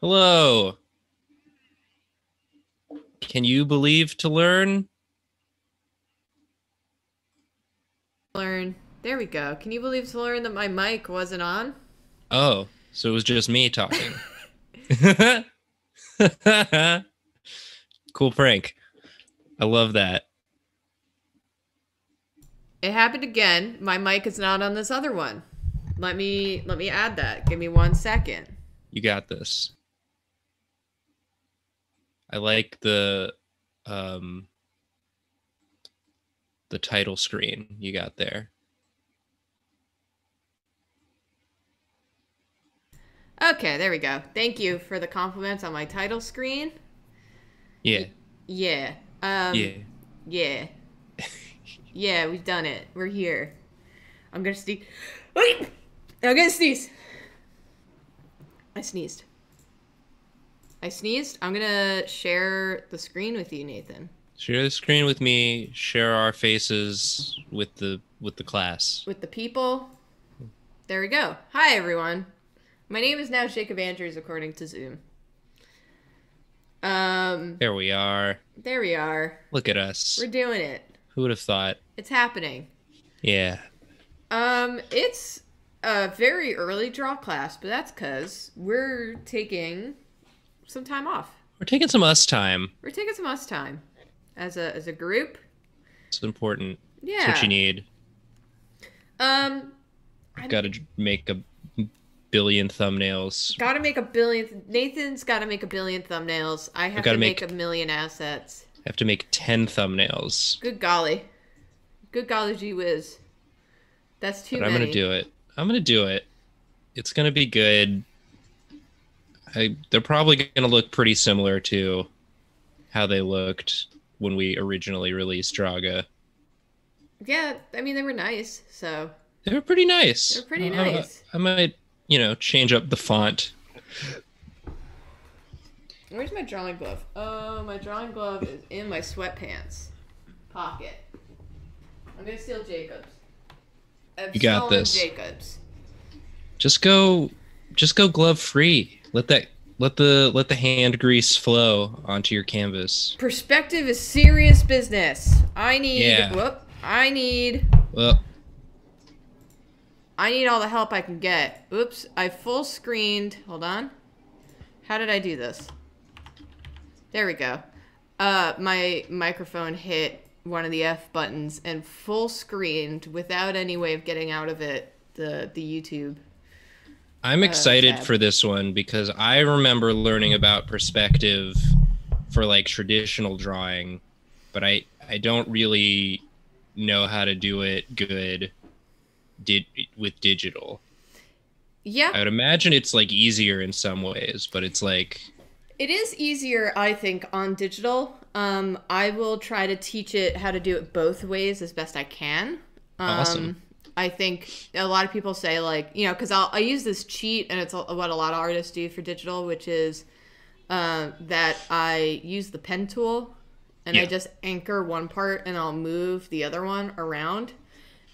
Hello. Can you believe to learn? There we go. Can you believe to learn that my mic wasn't on? Oh, so it was just me talking. Cool prank. I love that. It happened again. My mic is not on this other one. Let me add that. Give me 1 second. You got this. I like the title screen you got there. Okay, there we go. Thank you for the compliments on my title screen. Yeah. Yeah. Yeah. Yeah, we've done it. We're here. I'm gonna sneeze. I'm gonna sneeze. I sneezed. I sneezed. I'm gonna share the screen with you, Nathan. Share the screen with me. Share our faces with the class. With the people. There we go. Hi, everyone. My name is now Jacob Andrews, according to Zoom. There we are. There we are. Look at us. We're doing it. Who would have thought? It's happening. Yeah. It's a very early draw class, but that's because we're taking some time off. We're taking some us time. We're taking some us time as a group. It's important. Yeah. It's what you need. Gotta make a billion thumbnails. Gotta make a billion. Nathan's gotta make a billion thumbnails. I have to make a million assets. I have to make 10 thumbnails. Good golly. Good golly gee whiz. That's too many. I'm gonna do it. I'm gonna do it. It's gonna be good. They're probably gonna look pretty similar to how they looked when we originally released Draga. Yeah, I mean, they were nice, so. They were pretty nice. They were pretty nice. I might, you know, change up the font. Where's my drawing glove? Oh, my drawing glove is in my sweatpants pocket. I'm gonna steal Jacob's. You got this. Jacobs. Just go glove free. Let the hand grease flow onto your canvas. Perspective is serious business. I need all the help I can get. Oops, I full screened. Hold on. How did I do this? There we go. My microphone hit one of the F buttons and full screened without any way of getting out of it the YouTube. I'm excited for this one because I remember learning about perspective for like traditional drawing, but I don't really know how to do it good with digital. Yeah. I would imagine it's like easier in some ways, but it's like it is easier, I think, on digital. I will try to teach it how to do it both ways as best I can. Awesome. I think a lot of people say, like, you know, because I use this cheat, and it's what a lot of artists do for digital, which is that I use the pen tool, and yeah. I just anchor one part, and I'll move the other one around.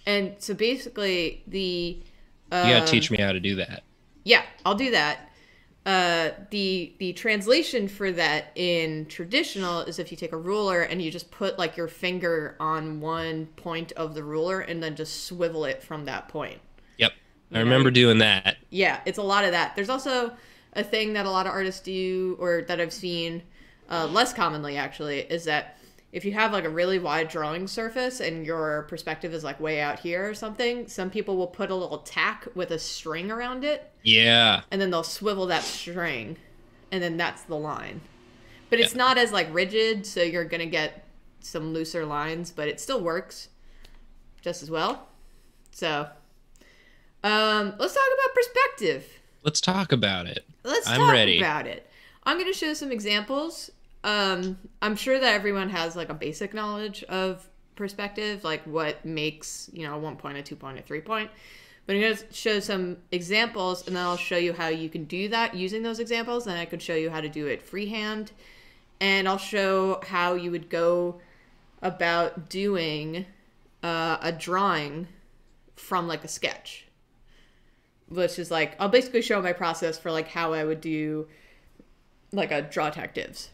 And so basically the... you gotta teach me how to do that. Yeah, I'll do that. The translation for that in traditional is if you take a ruler and you just put like your finger on one point of the ruler and then just swivel it from that point. Yep. I remember doing that. Yeah, it's a lot of that. There's also a thing that a lot of artists do, or that I've seen less commonly actually, is that if you have like a really wide drawing surface and your perspective is like way out here or something, some people will put a little tack with a string around it. Yeah. And then they'll swivel that string, and then that's the line. But it's not as like rigid, so you're gonna get some looser lines, but it still works just as well. So let's talk about perspective. Let's talk about it. I'm ready. I'm gonna show some examples. I'm sure that everyone has like a basic knowledge of perspective, like what makes, you know, 1 point, a 2 point, a 3 point. But I'm going to show some examples, and then I'll show you how you can do that using those examples, and I could show you how to do it freehand. And I'll show how you would go about doing a drawing from like a sketch. which is like, I'll basically show my process for like how I would do like a Draw Detectives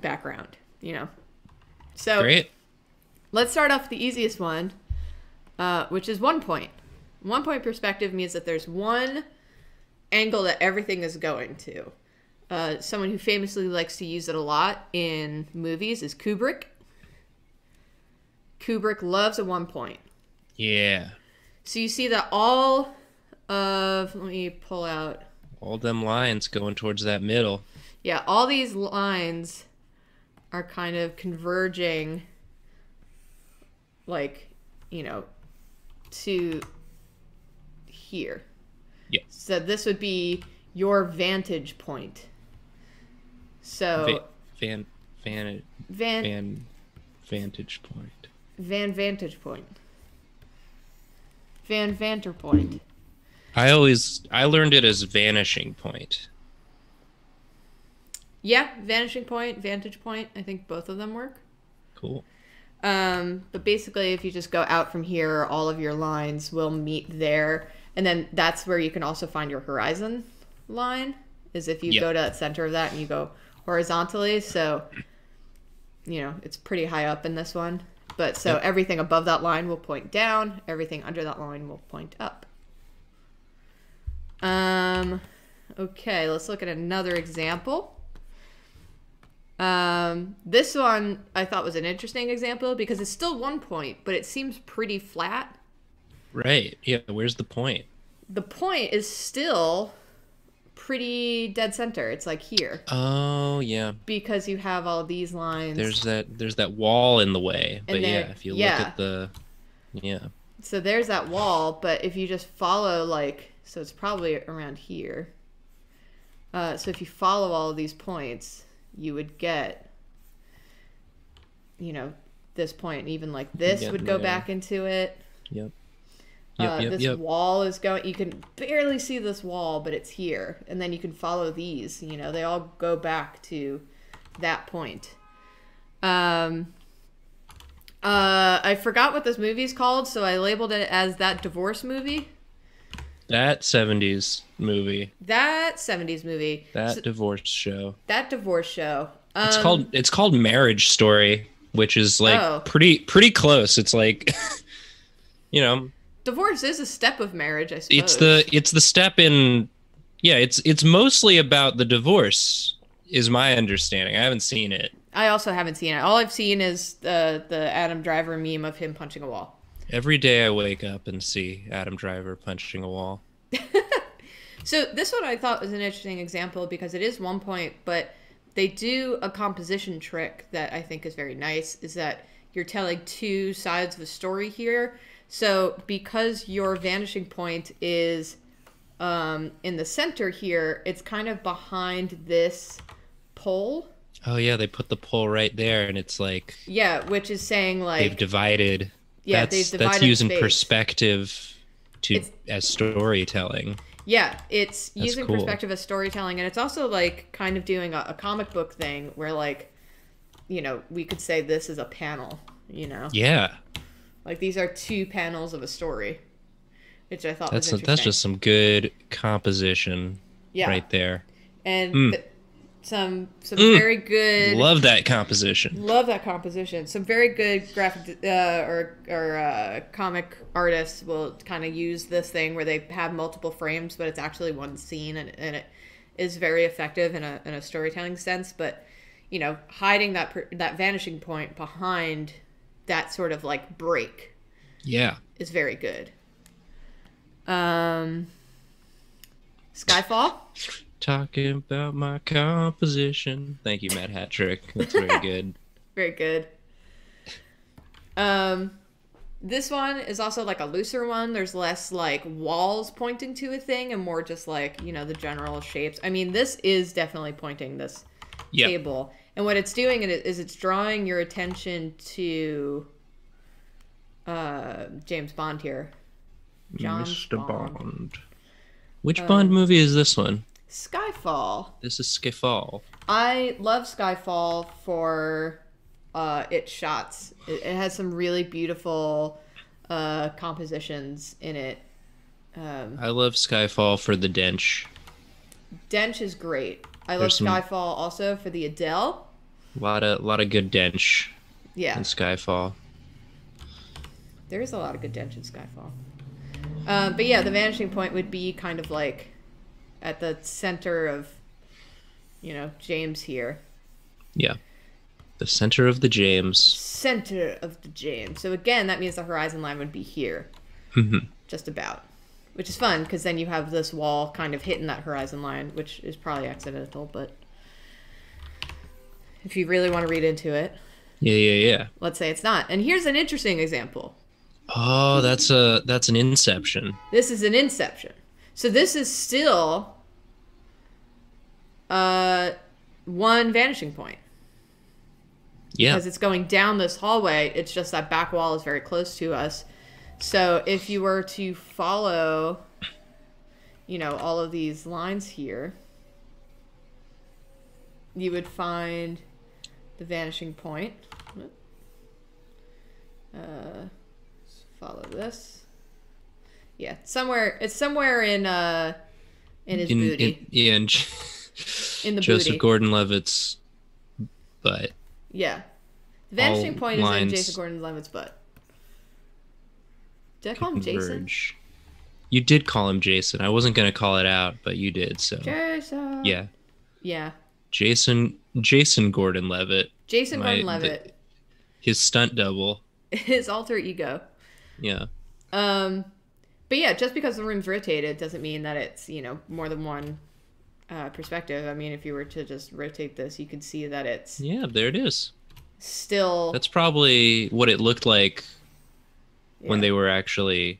background, you know? So great. Let's start off with the easiest one, which is 1 point. 1 point perspective means that there's one angle that everything is going to. Someone who famously likes to use it a lot in movies is Kubrick. Kubrick loves a 1 point. Yeah. So you see that all of, let me pull out. All them lines going towards that middle. Yeah, all these lines are kind of converging, like, you know, to here. Yeah. So this would be your vantage point. So vantage point. I learned it as vanishing point. Yeah, vanishing point, vantage point. I think both of them work. Cool. But basically, if you just go out from here, all of your lines will meet there. And then that's where you can also find your horizon line, is if you go to the center of that and you go horizontally. So, you know, it's pretty high up in this one. But so everything above that line will point down. Everything under that line will point up. Okay, let's look at another example. This one I thought was an interesting example because it's still 1 point, but it seems pretty flat. Right. Yeah. Where's the point? The point is still pretty dead center. It's like here. Oh yeah. Because you have all these lines. There's that wall in the way. But there, yeah, if you look at the So there's that wall, but if you just follow like, so it's probably around here. So if you follow all of these points, you would get, you know, this point, and even like this would go back into it. This wall is going, you can barely see this wall, but it's here. And then you can follow these, you know, they all go back to that point. I forgot what this movie is called, so I labeled it as that divorce movie. That 70s movie. That 70s movie. That divorce show. That divorce show. It's called Marriage Story, which is like pretty close. It's like, you know, divorce is a step of marriage, I suppose. It's the step in, it's mostly about the divorce, is my understanding. I haven't seen it. I also haven't seen it. All I've seen is the Adam Driver meme of him punching a wall. Every day I wake up and see Adam Driver punching a wall. So this one I thought was an interesting example because it is 1 point, but they do a composition trick that I think is very nice, is that you're telling two sides of a story here. So because your vanishing point is in the center here, it's kind of behind this pole. Oh, yeah, they put the pole right there, and it's like... Yeah, which is saying like... They've divided... Yeah, that's using space. Perspective to as storytelling. Yeah, it's that's using perspective as storytelling, and it's also like kind of doing a comic book thing where, like, you know, we could say this is a panel, you know? Yeah. Like these are two panels of a story, which I thought was interesting. That's just some good composition right there. And some very good... Love that composition. Love that composition. Some very good graphic or comic artists will kind of use this thing where they have multiple frames, but it's actually one scene, and it is very effective in a storytelling sense. But, you know, hiding that vanishing point behind that sort of, like, break is very good. Skyfall? Talking about my composition. Thank you, Matt Hattrick. That's very good. Very good. This one is also like a looser one. There's less like walls pointing to a thing and more just like, you know, the general shapes. I mean, this is definitely pointing this table. And what it's doing is it's drawing your attention to James Bond here. Mr. Bond. Which Bond movie is this one? Skyfall. This is Skyfall. I love Skyfall for its shots. It has some really beautiful compositions in it. I love Skyfall for the Dench. Dench is great. I love Skyfall also for the Adele. A lot of good Dench. Yeah. In Skyfall. There is a lot of good Dench in Skyfall. But yeah, The Vanishing Point would be kind of like at the center of, you know, James here. Yeah. The center of the James. Center of the James. So again, that means the horizon line would be here. Just about. Which is fun, because then you have this wall kind of hitting that horizon line, which is probably accidental, but if you really want to read into it. Yeah, yeah, yeah. Let's say it's not. And here's an interesting example. Oh, that's an Inception. This is an Inception. So this is still one vanishing point. Yeah. Because it's going down this hallway. It's just that back wall is very close to us. So if you were to follow, you know, all of these lines here, you would find the vanishing point. Follow this. Yeah, somewhere. It's somewhere in his booty. Yeah, in the Joseph Gordon-Levitt's butt. Yeah, the vanishing point is in Jason Gordon-Levitt's butt. Did I call him Jason? You did call him Jason. I wasn't gonna call it out, but you did. So Jason. Yeah. Yeah. Jason Gordon-Levitt. Jason Gordon-Levitt. His stunt double. His alter ego. Yeah. But yeah, just because the room's rotated doesn't mean that it's, you know, more than one perspective. I mean, if you were to just rotate this, you could see that it's... Yeah, there it is. Still... That's probably what it looked like when they were actually...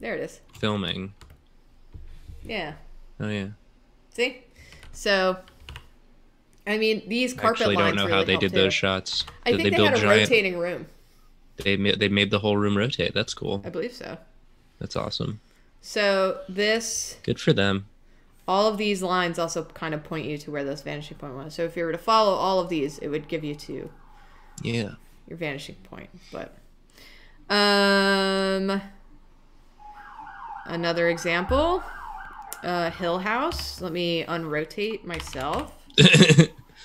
There it is. Filming. Yeah. Oh, yeah. See? So... I mean, these carpet lines. I don't know really how they did those shots. I think they had a rotating room. They made the whole room rotate. That's cool. I believe so. That's awesome. So this. Good for them. All of these lines also kind of point you to where this vanishing point was. So if you were to follow all of these, it would give you to. Yeah. Your vanishing point, but. Another example, Hill House. Let me unrotate myself.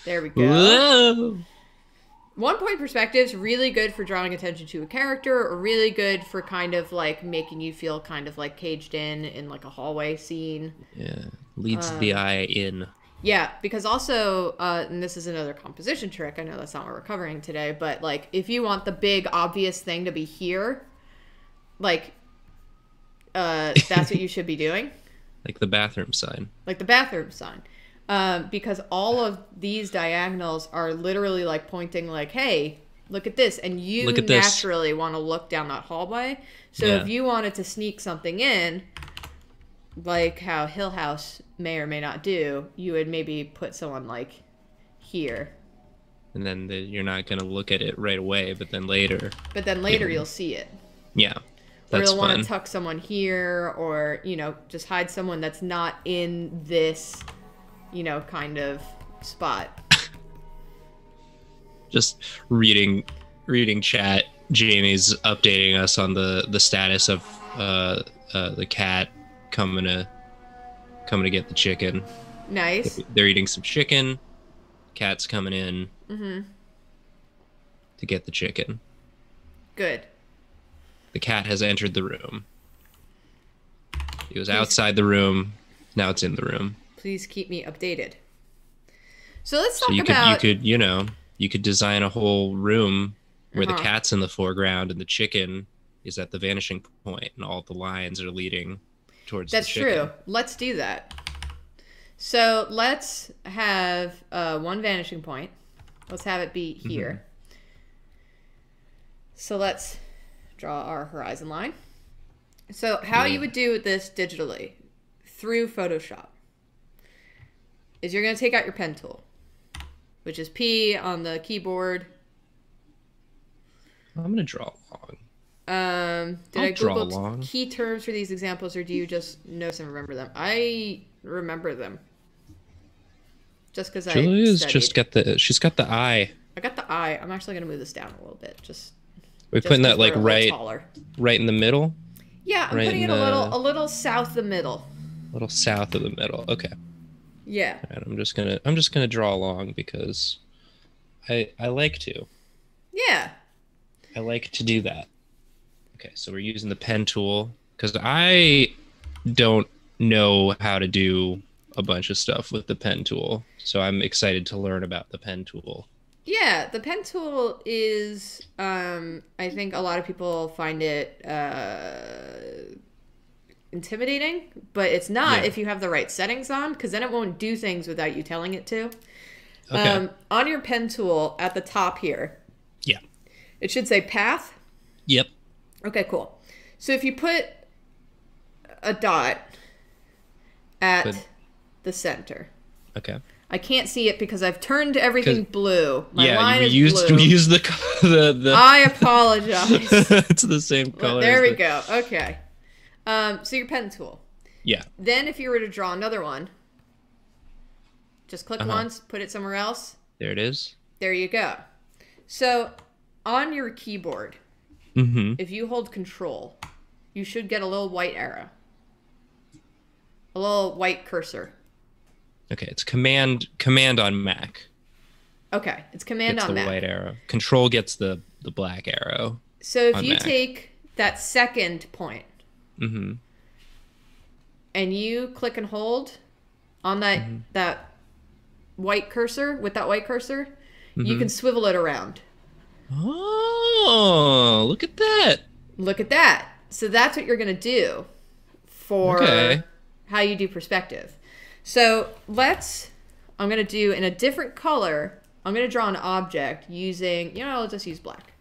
There we go. Whoa. 1 point perspectives really good for drawing attention to a character, or really good for kind of like making you feel kind of like caged in like a hallway scene. Yeah, leads the eye in. Yeah, because also, and this is another composition trick. I know that's not what we're covering today, but like if you want the big obvious thing to be here, like that's what you should be doing. Like the bathroom sign. Like the bathroom sign. Because all of these diagonals are literally like pointing like, hey, look at this. And you naturally want to look down that hallway. So if you wanted to sneak something in, like how Hill House may or may not do, you would maybe put someone like here. And then you're not going to look at it right away, but then later. But then later you'll see it. Yeah. Or you'll want to tuck someone here, or, you know, just hide someone that's not in this... you know, kind of spot. Just reading chat. Jamie's updating us on the status of the cat coming to get the chicken. Nice. They're eating some chicken. Cat's coming in to get the chicken. Good. The cat has entered the room. It was outside the room. Now it's in the room. Please keep me updated. So let's talk about... You could design a whole room where the cat's in the foreground and the chicken is at the vanishing point and all the lines are leading towards the chicken. That's true. Let's do that. So let's have one vanishing point. Let's have it be here. So let's draw our horizon line. So how you would do this digitally through Photoshop is you're going to take out your pen tool, which is P on the keyboard. I'm going to draw long. Did I Google key terms for these examples, or do you just notice and remember them? I remember them. Just because I studied. Julia's just got the, she's got the eye. I got the eye. I'm actually going to move this down a little bit. Just. We're putting that like right in the middle? Yeah, I'm right putting it a little south of the middle. A little south of the middle. Okay. Yeah. All right, I'm just gonna draw along because I like to. Yeah. I like to do that. Okay, so we're using the pen tool because I don't know how to do a bunch of stuff with the pen tool, so I'm excited to learn about the pen tool. Yeah, the pen tool is, I think a lot of people find it intimidating, but it's not if you have the right settings on, because then it won't do things without you telling it to. Okay. On your pen tool at the top here, yeah, it should say path. Yep. Okay, cool. So if you put a dot at the center. Okay. I can't see it because I've turned everything blue. My line is blue. We used the I apologize. It's the same color. Well, there we go. Okay. So your pen tool. Yeah. Then if you were to draw another one, just click once, put it somewhere else. There it is. There you go. So on your keyboard, if you hold control, you should get a little white arrow. A little white cursor. Okay, it's command on Mac. Okay, it's command on Mac. Gets the white arrow. Control gets the black arrow. So if you take that second point and you click and hold on that that white cursor, with that white cursor, you can swivel it around. Oh, look at that. Look at that. So that's what you're going to do for how you do perspective. So let's, I'm going to do in a different color, I'm going to draw an object using, you know, I'll just use black.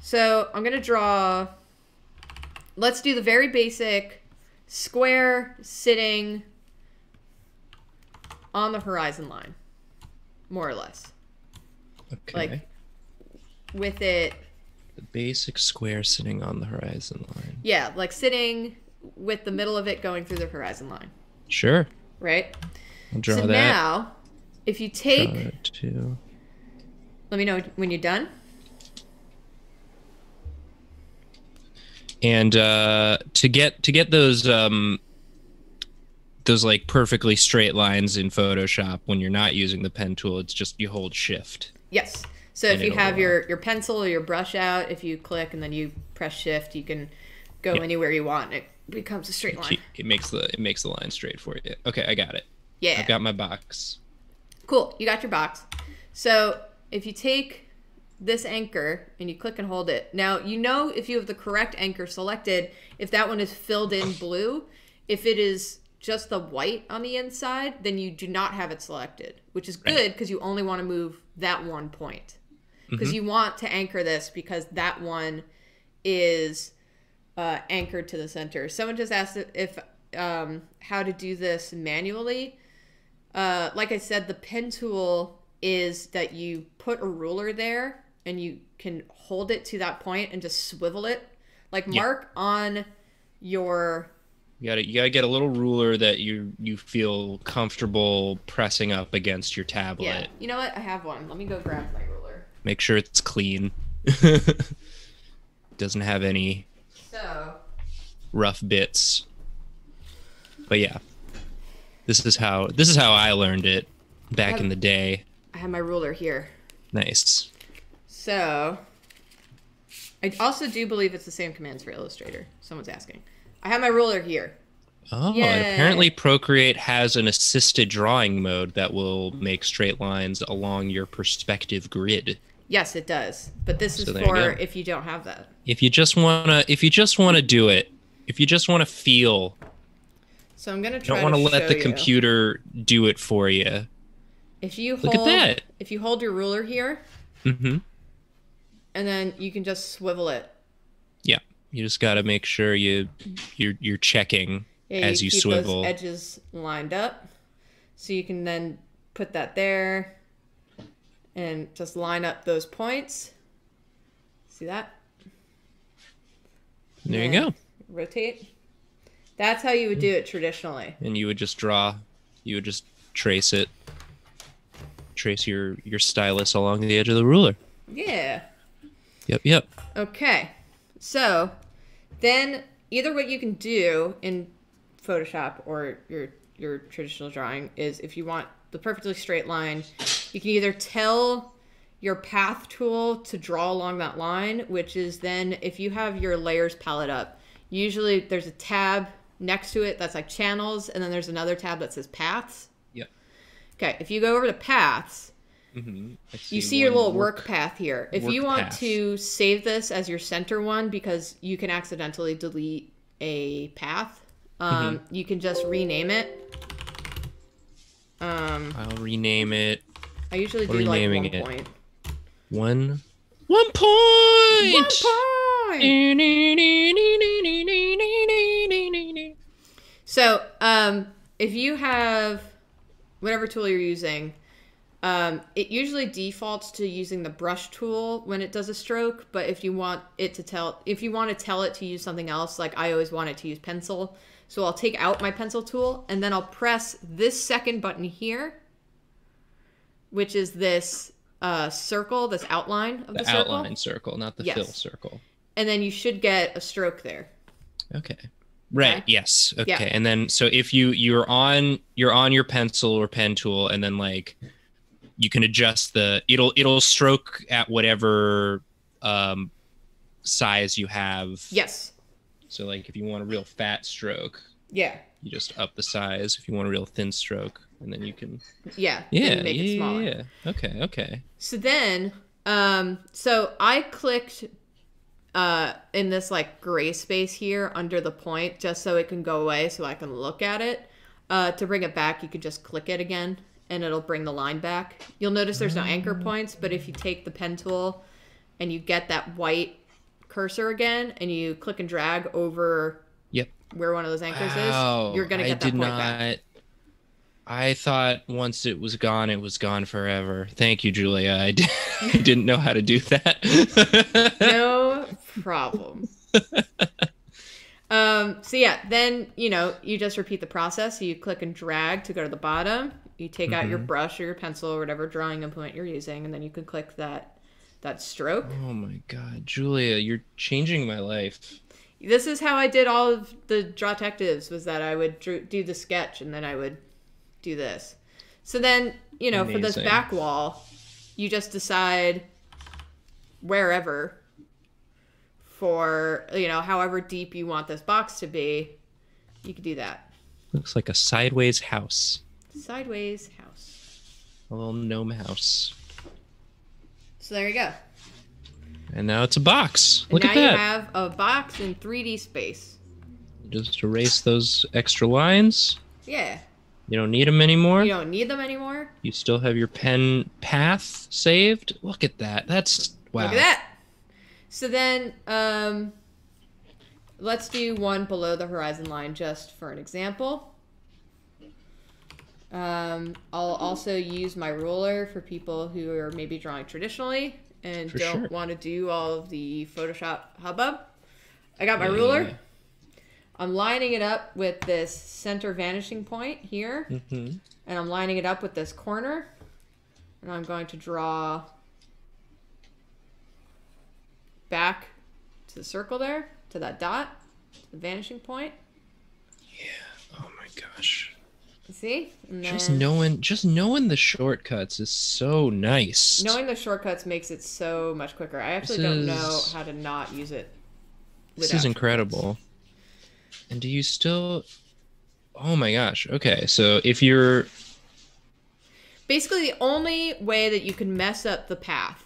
So I'm going to draw, let's do the very basic square sitting on the horizon line, more or less. Okay. Like with it. The basic square sitting on the horizon line. Yeah, like sitting with the middle of it going through the horizon line. Sure. Right? I'll draw that. So now, if you take... Let me know when you're done. And to get those like perfectly straight lines in Photoshop when you're not using the pen tool, it's just you hold shift. Yes. So if you have your pencil or your brush out, if you click and then you press shift, you can go anywhere you want. It becomes a straight line. It makes the line straight for you. Okay, I got it. Yeah. I've got my box. Cool. You got your box. So if you take this anchor and you click and hold it, now you know if you have the correct anchor selected, if that one is filled in blue. If it is just the white on the inside, then you do not have it selected, which is good because you only want to move that one point. Because you want to anchor this because that one is... anchored to the center. Someone just asked if how to do this manually. Like I said, the pen tool is that you put a ruler there and you can hold it to that point and just swivel it. Like mark on your... You gotta get a little ruler that you feel comfortable pressing up against your tablet. Yeah. You know what? I have one. Let me go grab my ruler. Make sure it's clean. Doesn't have any... So rough bits, but yeah, this is how I learned it back in the day. I have my ruler here. Nice. So I also do believe it's the same commands for Illustrator. Someone's asking. I have my ruler here. Oh, yay. And apparently Procreate has an assisted drawing mode that will make straight lines along your perspective grid. Yes, it does. But this is for if you don't have that. If you just wanna do it, if you just wanna feel. So I'm gonna try. Don't wanna let the computer do it for you. If you hold, look at that. If you hold your ruler here, and then you can just swivel it. Yeah, you just gotta make sure you're checking as you swivel. Those edges lined up, so you can then put that there. And just line up those points. See that? There you go. Rotate. That's how you would do it traditionally. And you would just draw. You would just trace it. Trace your stylus along the edge of the ruler. Yeah. Yep. Okay. So then either what you can do in Photoshop or your traditional drawing is, if you want the perfectly straight line, you can either tell your path tool to draw along that line, which is then, if you have your layers palette up, usually there's a tab next to it that's like channels, and then there's another tab that says paths. Yeah. Okay, if you go over to paths, you see your little work path here. If you want to save this as your center one, because you can accidentally delete a path, you can just rename it. I'll rename it. I usually do like 1 point. 1 point! 1 point! So, if you have whatever tool you're using, it usually defaults to using the brush tool when it does a stroke, but if you want it to tell, if you want to tell it to use something else, like I always want it to use pencil, so I'll take out my pencil tool, and then I'll press this second button here, which is this circle, this outline of the circle. The outline circle, not the fill circle. And then you should get a stroke there. Okay. Right. Okay. Yes. Okay. Yeah. And then, so if you're on your pencil or pen tool, and then like, you can adjust the, it'll stroke at whatever size you have. Yes. So like if you want a real fat stroke, yeah, you just up the size. If you want a real thin stroke, and then you can make it smaller. Yeah. Okay. Okay. So then, so I clicked in this like gray space here under the point, just so it can go away, so I can look at it. To bring it back, you could just click it again, and it'll bring the line back. You'll notice there's no anchor points, but if you take the pen tool and you get that white cursor again and you click and drag over where one of those anchors is, you're gonna get that point back. I thought once it was gone forever. Thank you, Julia. I didn't know how to do that. No problem. So yeah, then, you know, you just repeat the process. So you click and drag to go to the bottom. You take out your brush or your pencil or whatever drawing implement you're using, and then you can click that stroke. Oh my God, Julia, you're changing my life. This is how I did all of the Draw Detectives, was that I would do the sketch and then I would do this. So then, you know, for this back wall, you just decide wherever for, you know, however deep you want this box to be, you could do that. Looks like a sideways house. Sideways house. A little gnome house. So there you go. And now it's a box. Look at that. Now you have a box in 3D space. Just erase those extra lines. Yeah. You don't need them anymore. You don't need them anymore. You still have your pen path saved. Look at that. That's wow. Look at that. So then let's do one below the horizon line just for an example. I'll also use my ruler for people who are maybe drawing traditionally and don't want to do all of the Photoshop hubbub. I got my ruler. I'm lining it up with this center vanishing point here, and I'm lining it up with this corner, and I'm going to draw back to the circle there, to that dot, to the vanishing point. Yeah. Oh my gosh. See? And then, just knowing the shortcuts is so nice. Knowing the shortcuts makes it so much quicker. I actually don't know how to not use it. This is incredible. And do you still... Oh my gosh. Okay, so if you're... Basically, the only way that you can mess up the path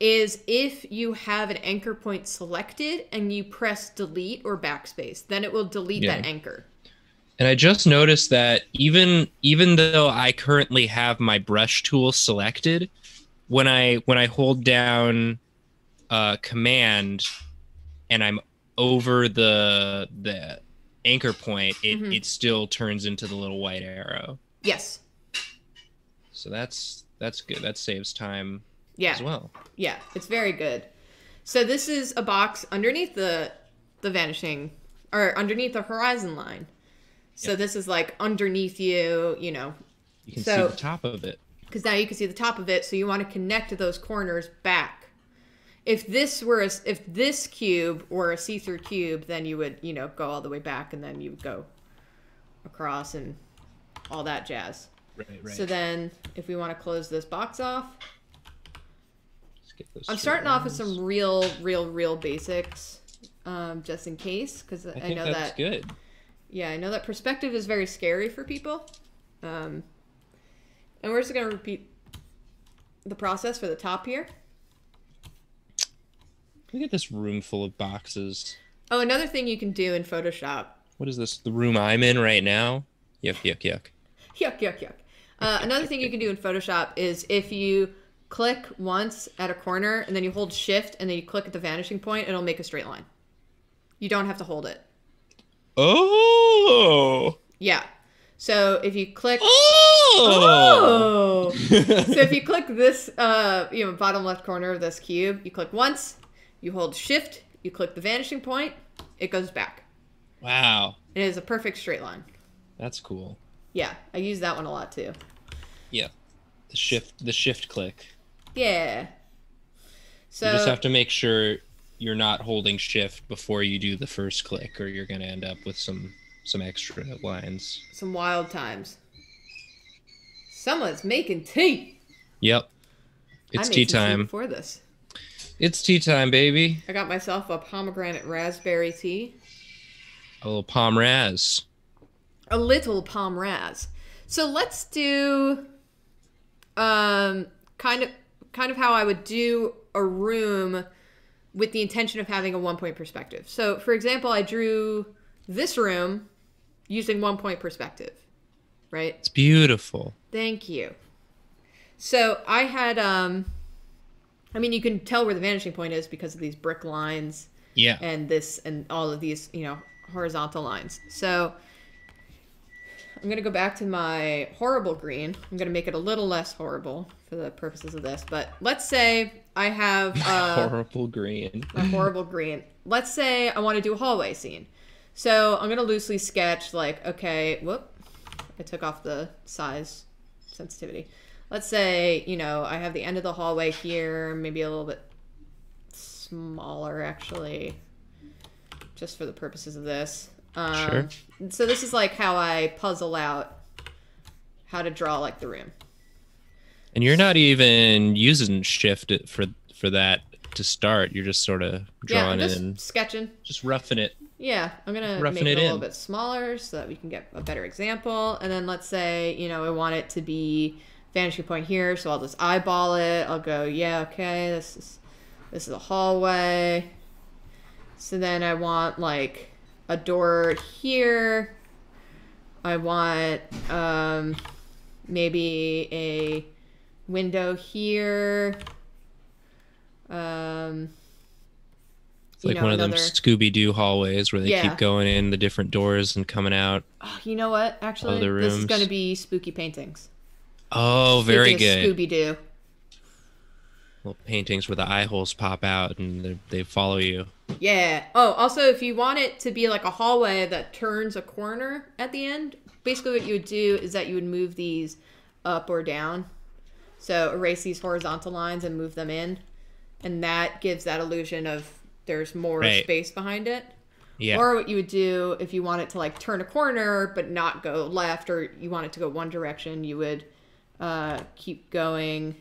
is if you have an anchor point selected and you press delete or backspace. Then it will delete that anchor. And I just noticed that even though I currently have my brush tool selected, when I hold down command and I'm over the anchor point, it still turns into the little white arrow. Yes. So that's good. That saves time as well. Yeah, it's very good. So this is a box underneath the vanishing, or underneath the horizon line. So this is like underneath you, you know. You can see the top of it. Because now you can see the top of it, so you want to connect those corners back. If this cube were a see-through cube, then you would, you know, go all the way back, and then you would go across and all that jazz. Right. So then, if we want to close this box off, I'm starting off with some real basics, just in case, because I know that's good. Yeah, I know that perspective is very scary for people, and we're just gonna repeat the process for the top here. Look at this room full of boxes. Oh, another thing you can do in Photoshop. What is this? The room I'm in right now? Yuck, yuck, yuck. Yuck, yuck, yuck. Another thing you can do in Photoshop is if you click once at a corner and then you hold shift and then you click at the vanishing point, it'll make a straight line. You don't have to hold it. Oh! Yeah. So if you click... Oh! So if you click this you know, bottom left corner of this cube, you click once... You hold shift, you click the vanishing point, it goes back. Wow. It is a perfect straight line. That's cool. Yeah, I use that one a lot too. Yeah. The shift click. Yeah. So you just have to make sure you're not holding shift before you do the first click, or you're gonna end up with some extra lines. Some wild times. Someone's making tea. Yep. It's tea time. I made some tea before this. It's tea time, baby. I got myself a pomegranate raspberry tea. A little pom raz. A little pom raz. So let's do kind of how I would do a room with the intention of having a one-point perspective. So, for example, I drew this room using one-point perspective, right? It's beautiful. Thank you. So I had... I mean, you can tell where the vanishing point is because of these brick lines, yeah, and this and all of these, you know, horizontal lines. So I'm going to go back to my horrible green. I'm going to make it a little less horrible for the purposes of this. But let's say I have a horrible green. A horrible green. Let's say I want to do a hallway scene. So I'm going to loosely sketch like, okay, whoop, I took off the size sensitivity. Let's say, you know, I have the end of the hallway here, maybe a little bit smaller, actually, just for the purposes of this. Sure. So this is like how I puzzle out how to draw like the room. And you're not even using shift for that to start. You're just sort of drawing in, sketching, just roughing it. Yeah, I'm going to make it a little bit smaller so that we can get a better example. And then let's say, you know, I want it to be... vanishing point here, so I'll just eyeball it. I'll go, yeah, okay, this is a hallway. So then I want like a door here. I want maybe a window here. It's like, you know, one of them Scooby-Doo hallways where they keep going in the different doors and coming out. Oh, you know what? Actually, this is going to be spooky paintings. Oh, very good. Scooby-Doo. Little paintings where the eye holes pop out and they follow you. Yeah. Oh, also, if you want it to be like a hallway that turns a corner at the end, basically what you would do is that you would move these up or down. So erase these horizontal lines and move them in. And that gives that illusion of there's more space behind it. Yeah. Or what you would do if you want it to like turn a corner but not go left, or you want it to go one direction, you would... keep going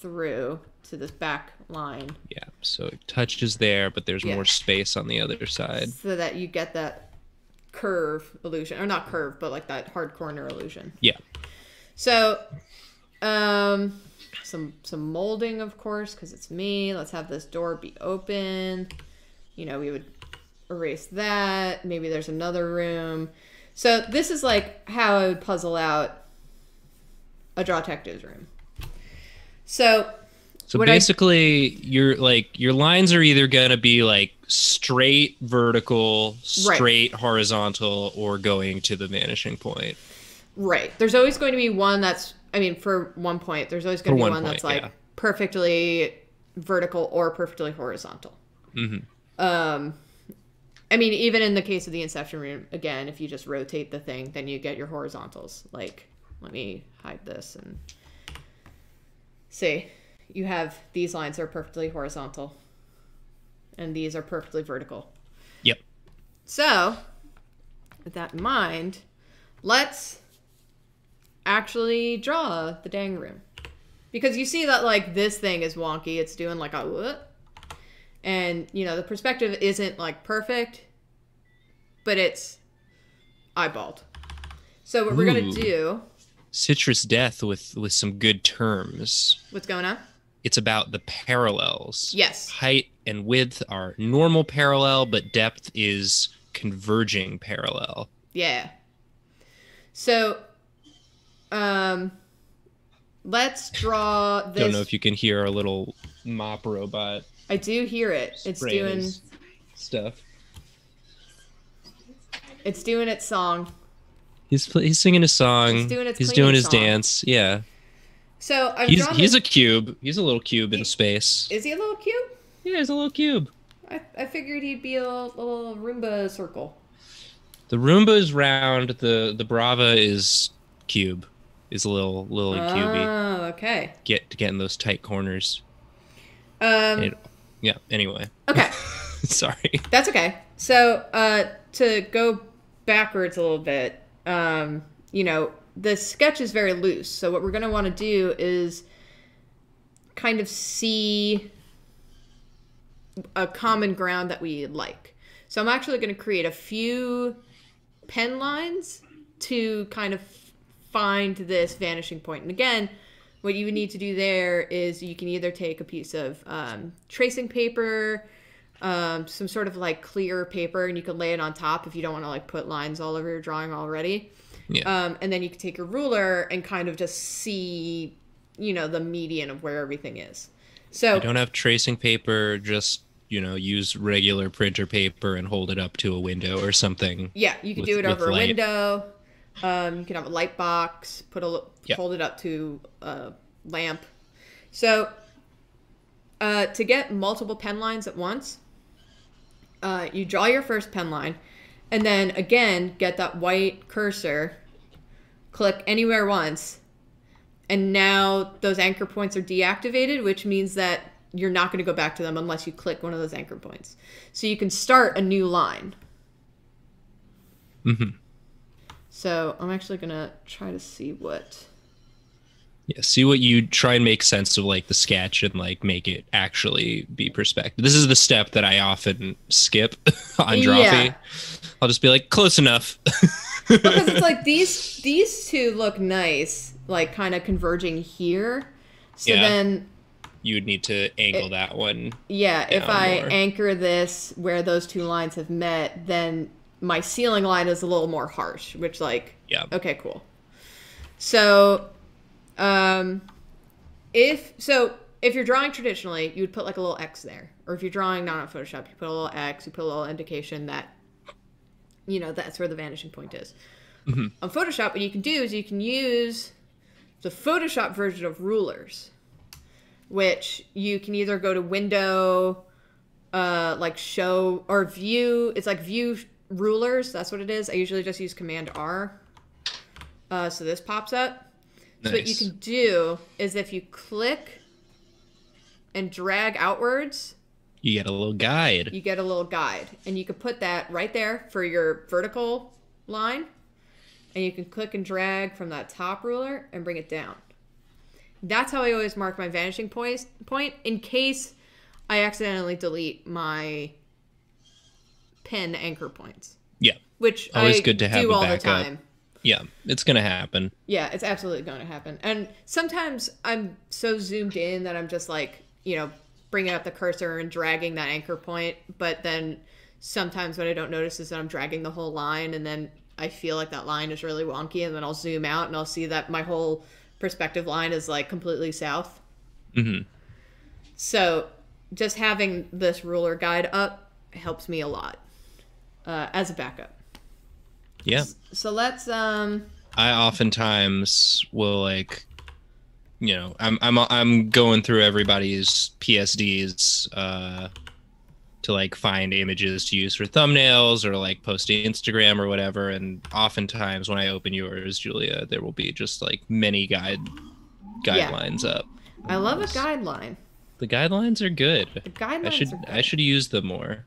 through to this back line. Yeah, so it touches there, but there's more space on the other side. So that you get that curve illusion. Or not curve, but like that hard corner illusion. Yeah. So, some molding, of course, because it's me. Let's have this door be open. You know, we would erase that. Maybe there's another room. So this is like how I would puzzle out a Draw Detectives room. So basically, your like your lines are either gonna be like straight vertical, straight horizontal, or going to the vanishing point. Right. There's always going to be one that's, I mean, for one point, there's always gonna be one that's like perfectly vertical or perfectly horizontal. Mm-hmm. I mean, even in the case of the Inception room, again, if you just rotate the thing, then you get your horizontals. Like, let me hide this and see. you have these lines are perfectly horizontal and these are perfectly vertical. Yep. So with that in mind, let's actually draw the dang room. Because you see that, like, this thing is wonky. It's doing, like, a whoop. And, you know, the perspective isn't, like, perfect, but it's eyeballed. So what we're going to do... Citrus Death with some good terms. What's going on? It's about the parallels. Yes. Height and width are normal parallel, but depth is converging parallel. Yeah. So... let's draw this. Don't know if you can hear our little mop robot. I do hear it. It's doing stuff. It's doing its song. He's singing a song. He's doing, his dance. Yeah. So I've he's a cube. He's a little cube in space. Is he a little cube? Yeah, he's a little cube. I figured he'd be a little Roomba circle. The Roomba is round. The Brava is cube. Is a little and cubey. Oh, okay. Get in those tight corners. Yeah. Anyway. Okay. Sorry. That's okay. So, to go backwards a little bit, you know, the sketch is very loose. So what we're going to want to do is kind of see a common ground that we like. So I'm actually going to create a few pen lines to kind of find this vanishing point. And again, what you would need to do there is you can either take a piece of tracing paper, some sort of like clear paper, and you can lay it on top if you don't want to like put lines all over your drawing already. Yeah. And then you can take your ruler and kind of just see, you know, the median of where everything is. So I don't have tracing paper, just, you know, use regular printer paper and hold it up to a window or something. Yeah, you can do it over a window. You can have a light box, hold it up to a lamp. So to get multiple pen lines at once, you draw your first pen line, and then again, get that white cursor, click anywhere once, and now those anchor points are deactivated, which means that you're not going to go back to them unless you click one of those anchor points. So you can start a new line. Mm-hmm. So I'm actually going to try to see what... Yeah, see what you try and make sense of, like, the sketch and, like, make it actually be perspective. This is the step that I often skip on Drawfee. Yeah. I'll just be like, close enough. Because it's like these two look nice, like, kind of converging here. So yeah. Then... You would need to angle that one. Yeah, if I anchor this where those two lines have met, then... My ceiling line is a little more harsh, which, like, yeah. Okay, cool. So, if you're drawing traditionally, you would put like a little X there, or if you're drawing not on Photoshop, you put a little X, you put a little indication that, you know, that's where the vanishing point is. Mm-hmm. On Photoshop, what you can do is you can use the Photoshop version of rulers, which you can either go to Window, like Show or View. It's like View. Rulers, that's what it is. I usually just use Command R. So this pops up. Nice. So what you can do is if you click and drag outwards, you get a little guide. You get a little guide. And you can put that right there for your vertical line. And you can click and drag from that top ruler and bring it down. That's how I always mark my vanishing point in case I accidentally delete my pen anchor points. Yeah. Which always good to have do all the time. Yeah, it's going to happen. Yeah, it's absolutely going to happen. And sometimes I'm so zoomed in that I'm just like, you know, bringing up the cursor and dragging that anchor point. But then sometimes what I don't notice is that I'm dragging the whole line and then I feel like that line is really wonky and then I'll zoom out and I'll see that my whole perspective line is like completely south. Mm-hmm. So just having this ruler guide up helps me a lot. As a backup. Yeah. So let's I oftentimes will, like, you know, I'm going through everybody's PSDs to like find images to use for thumbnails or like post to Instagram or whatever, and oftentimes when I open yours, Julia, there will be just like many guidelines up. I love a guideline. The guidelines are good. The guidelines are good. I should use them more.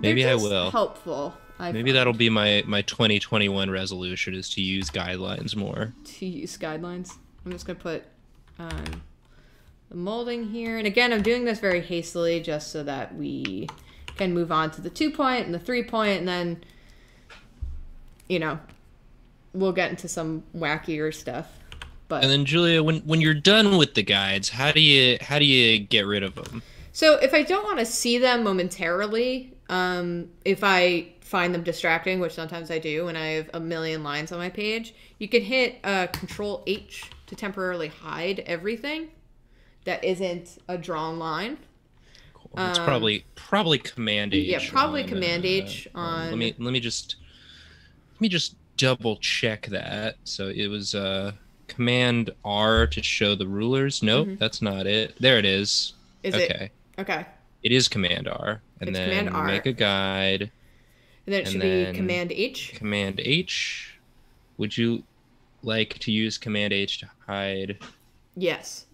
Maybe I will. Helpful. Maybe that'll be my 2021 resolution, is to use guidelines more. To use guidelines. I'm just gonna put the molding here, and again, I'm doing this very hastily just so that we can move on to the 2-point and the 3-point, and then, you know, we'll get into some wackier stuff. But and then Julia, when you're done with the guides, how do you get rid of them? So if I don't want to see them momentarily, if I find them distracting, which sometimes I do when I have a million lines on my page, you can hit Control H to temporarily hide everything that isn't a drawn line. Cool. It's probably Command H. Yeah, probably Command H on. Let me just double check that. So it was Command R to show the rulers. Nope, that's not it. There it is. Is okay. It? Okay. It is Command R, and it's then R. Make a guide. And then it should be Command H. Command H. Would you like to use Command H to hide? Yes.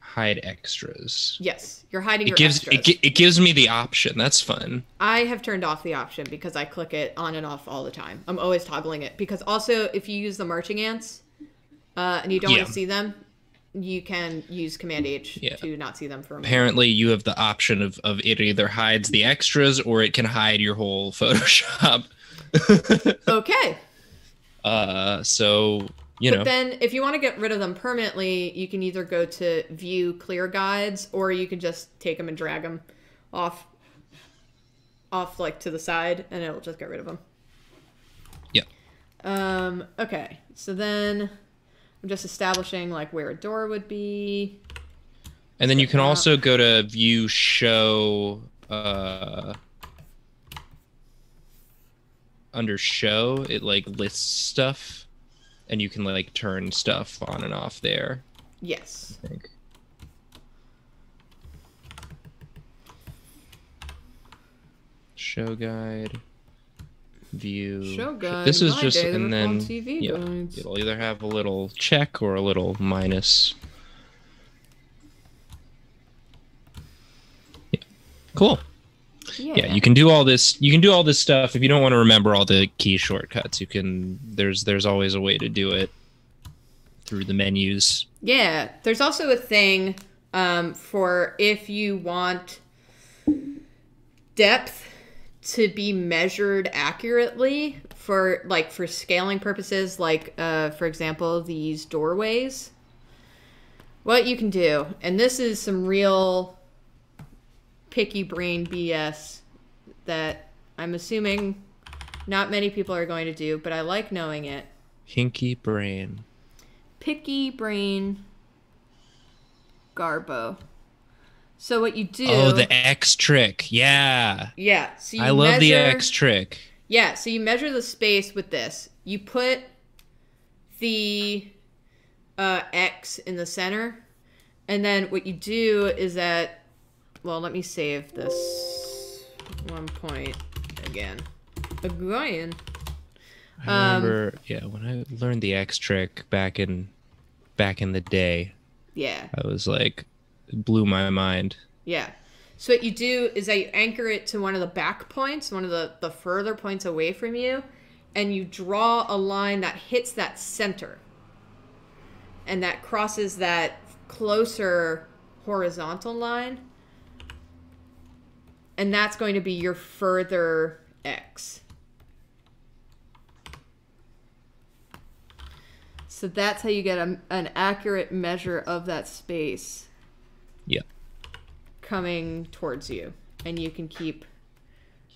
Hide extras. Yes, you're hiding your extras. It gives me the option. That's fun. I have turned off the option because I click it on and off all the time. I'm always toggling it because also if you use the marching ants and you don't want to see them, you can use Command H to not see them for a moment. Apparently you have the option of it either hides the extras or it can hide your whole Photoshop. Okay. So, you know. But then if you want to get rid of them permanently, you can either go to View Clear Guides, or you can just take them and drag them off like to the side, and it'll just get rid of them. Yeah. Okay. So then I'm just establishing like where a door would be. And then you can also go to View Show, under Show, it like lists stuff, and you can like turn stuff on and off there. Yes. I think. Show guide. View. Show guide. This is just, and then it'll either have a little check or a little minus. Yeah. Cool. Yeah. You can do all this. You can do all this stuff. If you don't want to remember all the key shortcuts, you can. There's always a way to do it through the menus. Yeah. There's also a thing for if you want depth to be measured accurately for like for scaling purposes, like for example these doorways, what you can do, and this is some real picky brain BS that I'm assuming not many people are going to do, but I like knowing it. Hinky brain. Picky brain garbo. So what you do... Oh, the X trick. Yeah. Yeah. So you love the X trick. Yeah. So you measure the space with this. You put the X in the center. And then what you do is that... Well, let me save this 1 point again. I remember, when I learned the X trick back in the day. Yeah. I was like... It blew my mind. Yeah. So what you do is that you anchor it to one of the back points, one of the further points away from you, and you draw a line that hits that center and that crosses that closer horizontal line, and that's going to be your further X. So that's how you get an accurate measure of that space. Yeah. Coming towards you, and you can keep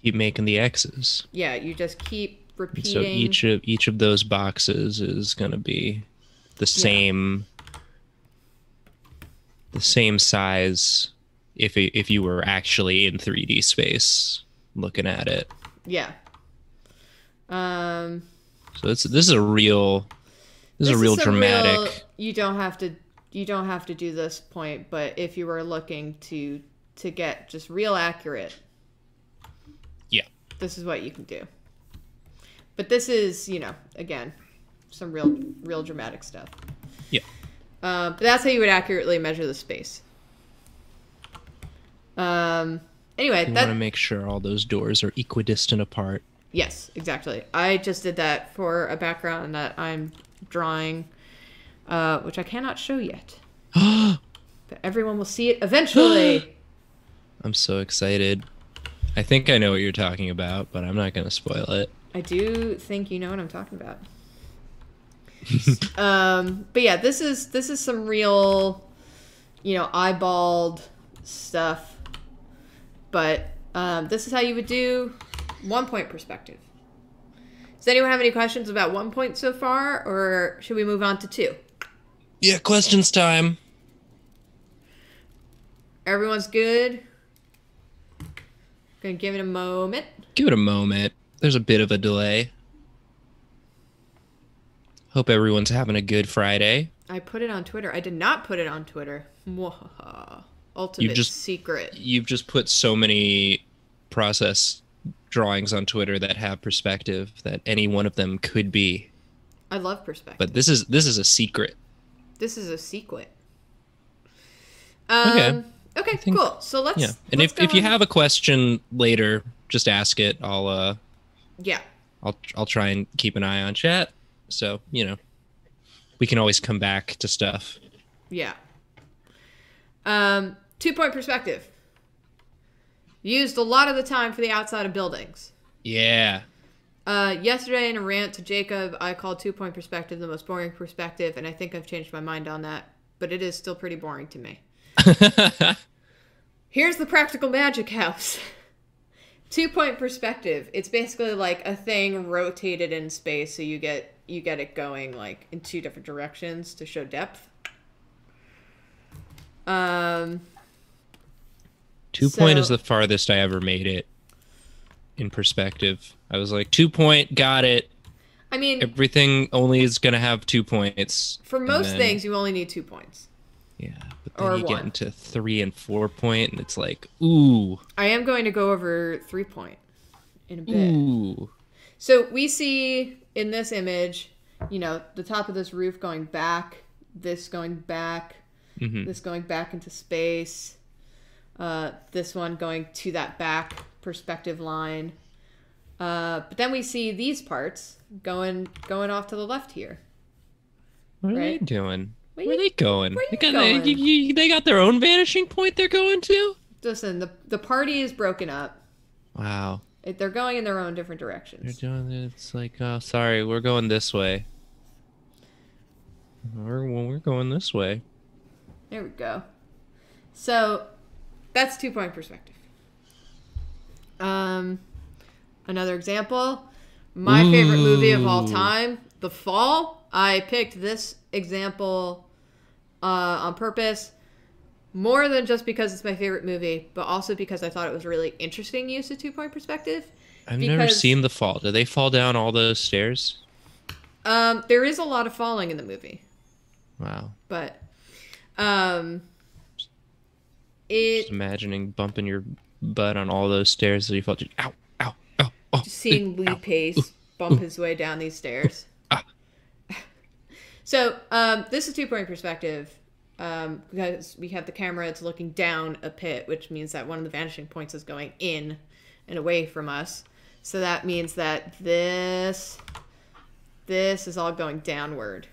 making the X's. Yeah, you just keep repeating. So each of those boxes is going to be the same size if you were actually in 3D space looking at it. Yeah. So this is a real dramatic. You don't have to do this point, but if you were looking to get just real accurate, this is what you can do. But this is, again, some real dramatic stuff. Yeah. But that's how you would accurately measure the space. Anyway, you want to make sure all those doors are equidistant apart. Yes, exactly. I just did that for a background that I'm drawing, which I cannot show yet. But everyone will see it eventually. I'm so excited. I think I know what you're talking about, but I'm not going to spoil it. I do think you know what I'm talking about. But yeah, this is some real, you know, eyeballed stuff. But this is how you would do 1-point perspective. Does anyone have any questions about 1 point so far, or should we move on to 2? Yeah, questions time. Everyone's good? Gonna give it a moment. Give it a moment. There's a bit of a delay. Hope everyone's having a good Friday. I put it on Twitter. I did not put it on Twitter. Ultimate secret. You've just put so many process drawings on Twitter that have perspective that any one of them could be. I love perspective. But this is a secret. This is a secret. Okay, cool. So let's. Yeah. And let's if you have a question later, just ask it. I'll. Yeah. I'll try and keep an eye on chat, so you know, we can always come back to stuff. Yeah. 2-point perspective. Used a lot of the time for the outside of buildings. Yeah. Yesterday in a rant to Jacob, I called 2-point perspective the most boring perspective, and I think I've changed my mind on that, but it is still pretty boring to me. Here's the practical magic house. 2-point perspective. It's basically like a thing rotated in space, so you get it going like in 2 different directions to show depth. 2-point is the farthest I ever made it in perspective. I was like, 2-point, got it. I mean, everything only is gonna have 2 points. For most things, you only need 2 points. Yeah, but then you get into 3- and 4-point, and it's like, ooh. I am going to go over 3-point in a bit. Ooh. So we see in this image, you know, the top of this roof going back, this going back, this going back into space, this one going to that back perspective line. But then we see these parts going off to the left here. What are they doing? Where are they going? They got their own vanishing point they're going to? Listen, the party is broken up. Wow. They're going in their own different directions. They're doing it. It's like, oh, sorry, we're going this way. We're going this way. There we go. So, that's 2-point perspective. Another example. My favorite movie of all time, The Fall. I picked this example on purpose, more than just because it's my favorite movie, but also because I thought it was really interesting use of 2-point perspective. I've never seen The Fall. Do they fall down all those stairs? There is a lot of falling in the movie. Wow. But just imagining bumping your butt on all those stairs that you felt, ow, ow, ow, oh, just seeing Lee Pace bump his way down these stairs. So this is 2-point perspective because we have the camera, it's looking down a pit, which means that one of the vanishing points is going in and away from us. So that means that this is all going downward.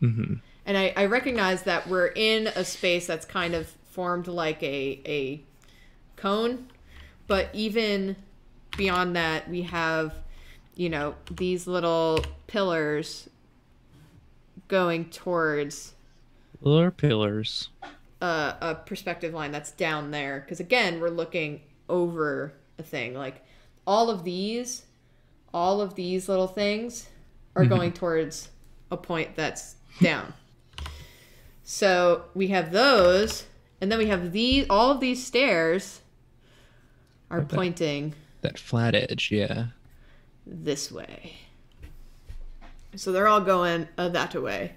And I recognize that we're in a space that's kind of formed like a cone, but even beyond that, we have, you know, these little pillars going towards lower pillars, a perspective line that's down there, because again we're looking over a thing. Like all of these little things are going towards a point that's down. So we have those, and then we have these. All of these stairs are pointing that flat edge, yeah, this way. So they're all going that way.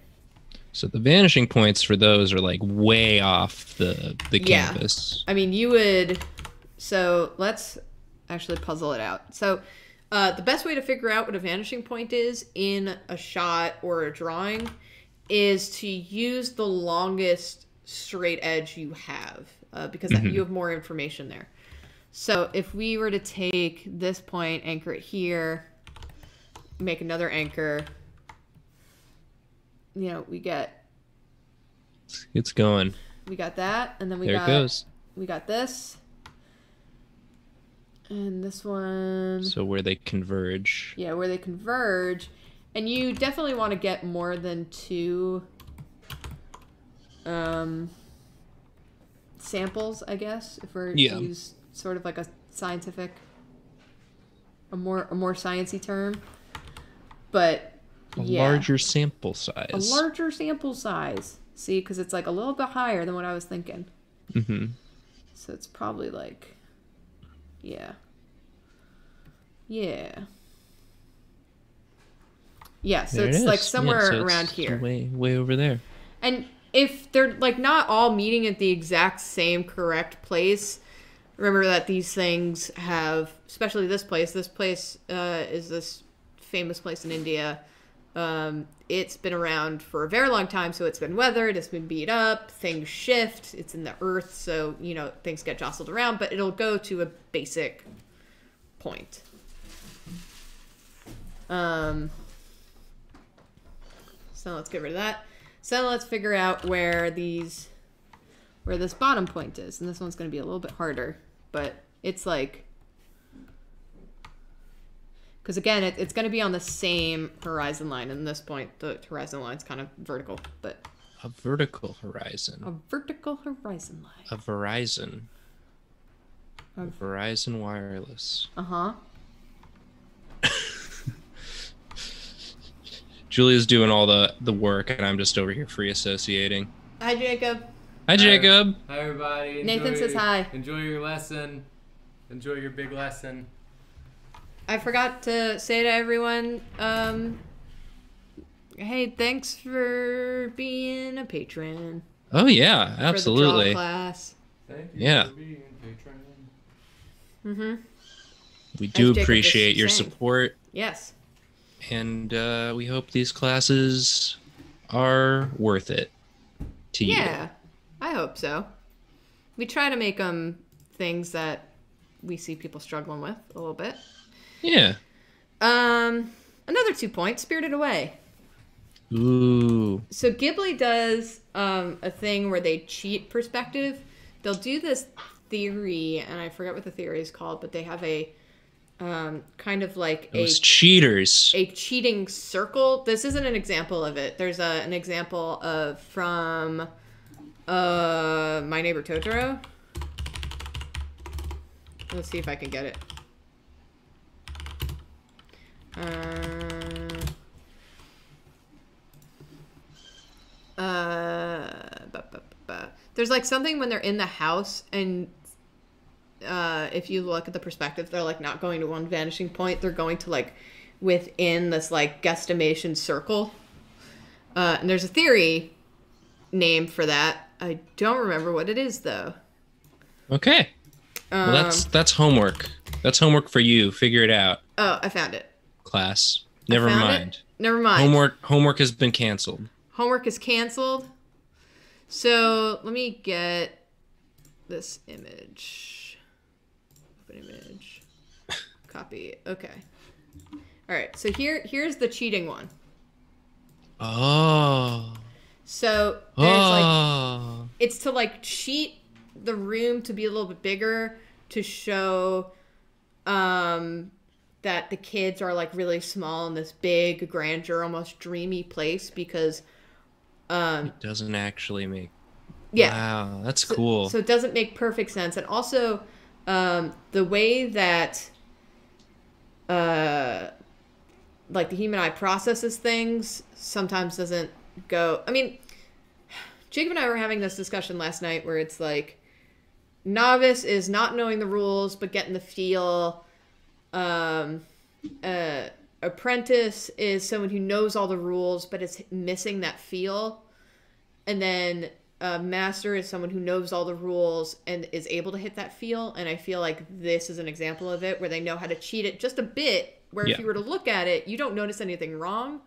So the vanishing points for those are like way off the canvas. Yeah. I mean, you would. So let's actually puzzle it out. So the best way to figure out what a vanishing point is in a shot or a drawing is to use the longest straight edge you have, because mm-hmm. you have more information there. So if we were to take this point, anchor it here, make another anchor, you know, we get... It's going. We got that, and then we got... There it goes. We got this. And this one... So where they converge. Yeah, where they converge. And you definitely want to get more than two samples, I guess, if we're to use sort of like a scientific, a more sciencey term. But a larger sample size. A larger sample size. See, because it's like a little bit higher than what I was thinking. Mm-hmm. So it's probably like, yeah. So it's like somewhere around here, way over there. And if they're like not all meeting at the exact same correct place, remember that these things have, especially this place. This place is this famous place in India. It's been around for a very long time, so it's been weathered, it's been beat up, things shift, it's in the earth, so, you know, things get jostled around, but it'll go to a basic point. So let's get rid of that. So let's figure out where this bottom point is, and this one's going to be a little bit harder, but it's like... Because, again, it's going to be on the same horizon line. And at this point, the horizon line's kind of vertical. But a vertical horizon. A vertical horizon line. A Verizon. A Verizon Wireless. Uh-huh. Julia's doing all the work, and I'm just over here free associating. Hi, Jacob. Hi, Jacob. Hi, everybody. Nathan says hi. Enjoy your lesson. Enjoy your big lesson. I forgot to say to everyone, hey, thanks for being a patron. Oh, yeah, absolutely. For the Drawclass. Thank you for being a patron. Mm-hmm. We do appreciate your support. Yes. And we hope these classes are worth it to you. Yeah, I hope so. We try to make them things that we see people struggling with a little bit. Yeah. Another 2 points, Spirited Away. Ooh. So Ghibli does a thing where they cheat perspective. They'll do this theory, and I forget what the theory is called, but they have a kind of like a cheating circle. This isn't an example of it. There's an example of from My Neighbor Totoro. Let's see if I can get it. There's like something when they're in the house, and if you look at the perspective, they're like not going to one vanishing point, they're going to like within this like guesstimation circle, and there's a theory name for that. I don't remember what it is though. Okay, well, that's homework. That's homework for you. Figure it out. Oh, I found it. Class. Never mind. Never mind. Homework has been canceled. Homework is canceled. So let me get this image. Open image. Copy. Okay. All right. So here's the cheating one. Oh. So there's like it's to like cheat the room to be a little bit bigger to show that the kids are like really small in this big grandeur, almost dreamy place, because it doesn't actually make wow, that's cool. So it doesn't make perfect sense. And also the way that like the human eye processes things sometimes doesn't go. I mean, Jacob and I were having this discussion last night where it's like novice is not knowing the rules but getting the feel. Apprentice is someone who knows all the rules but is missing that feel, and then master is someone who knows all the rules and is able to hit that feel. And I feel like this is an example of it where they know how to cheat it just a bit, where if you were to look at it, you don't notice anything wrong,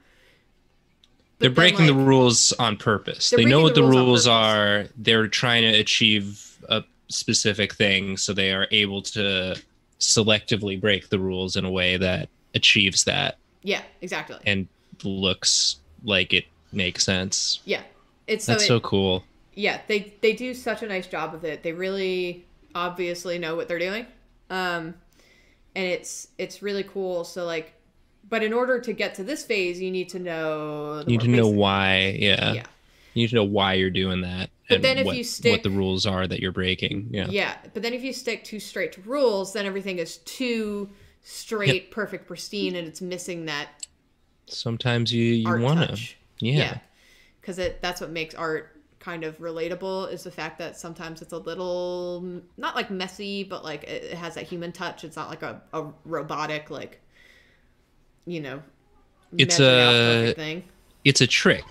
They're breaking the rules on purpose. They know what the rules are. They're trying to achieve a specific thing, so they are able to selectively break the rules in a way that achieves that. Yeah, exactly. And looks like it makes sense. Yeah. That's so cool. Yeah, they do such a nice job of it. They really obviously know what they're doing. And it's really cool. So like, but in order to get to this phase, you need to know. You need to know why. Yeah. Yeah. You need to know why you're doing that. But then if you stick what the rules are that you're breaking. Yeah. Yeah. But then if you stick too straight to rules, then everything is too straight, perfect, pristine, and it's missing that. Sometimes you want to. Yeah. Because that's what makes art kind of relatable, is the fact that sometimes it's a little, not like messy, but like it has that human touch. It's not like a robotic, like, you know, it's a thing. It's a trick.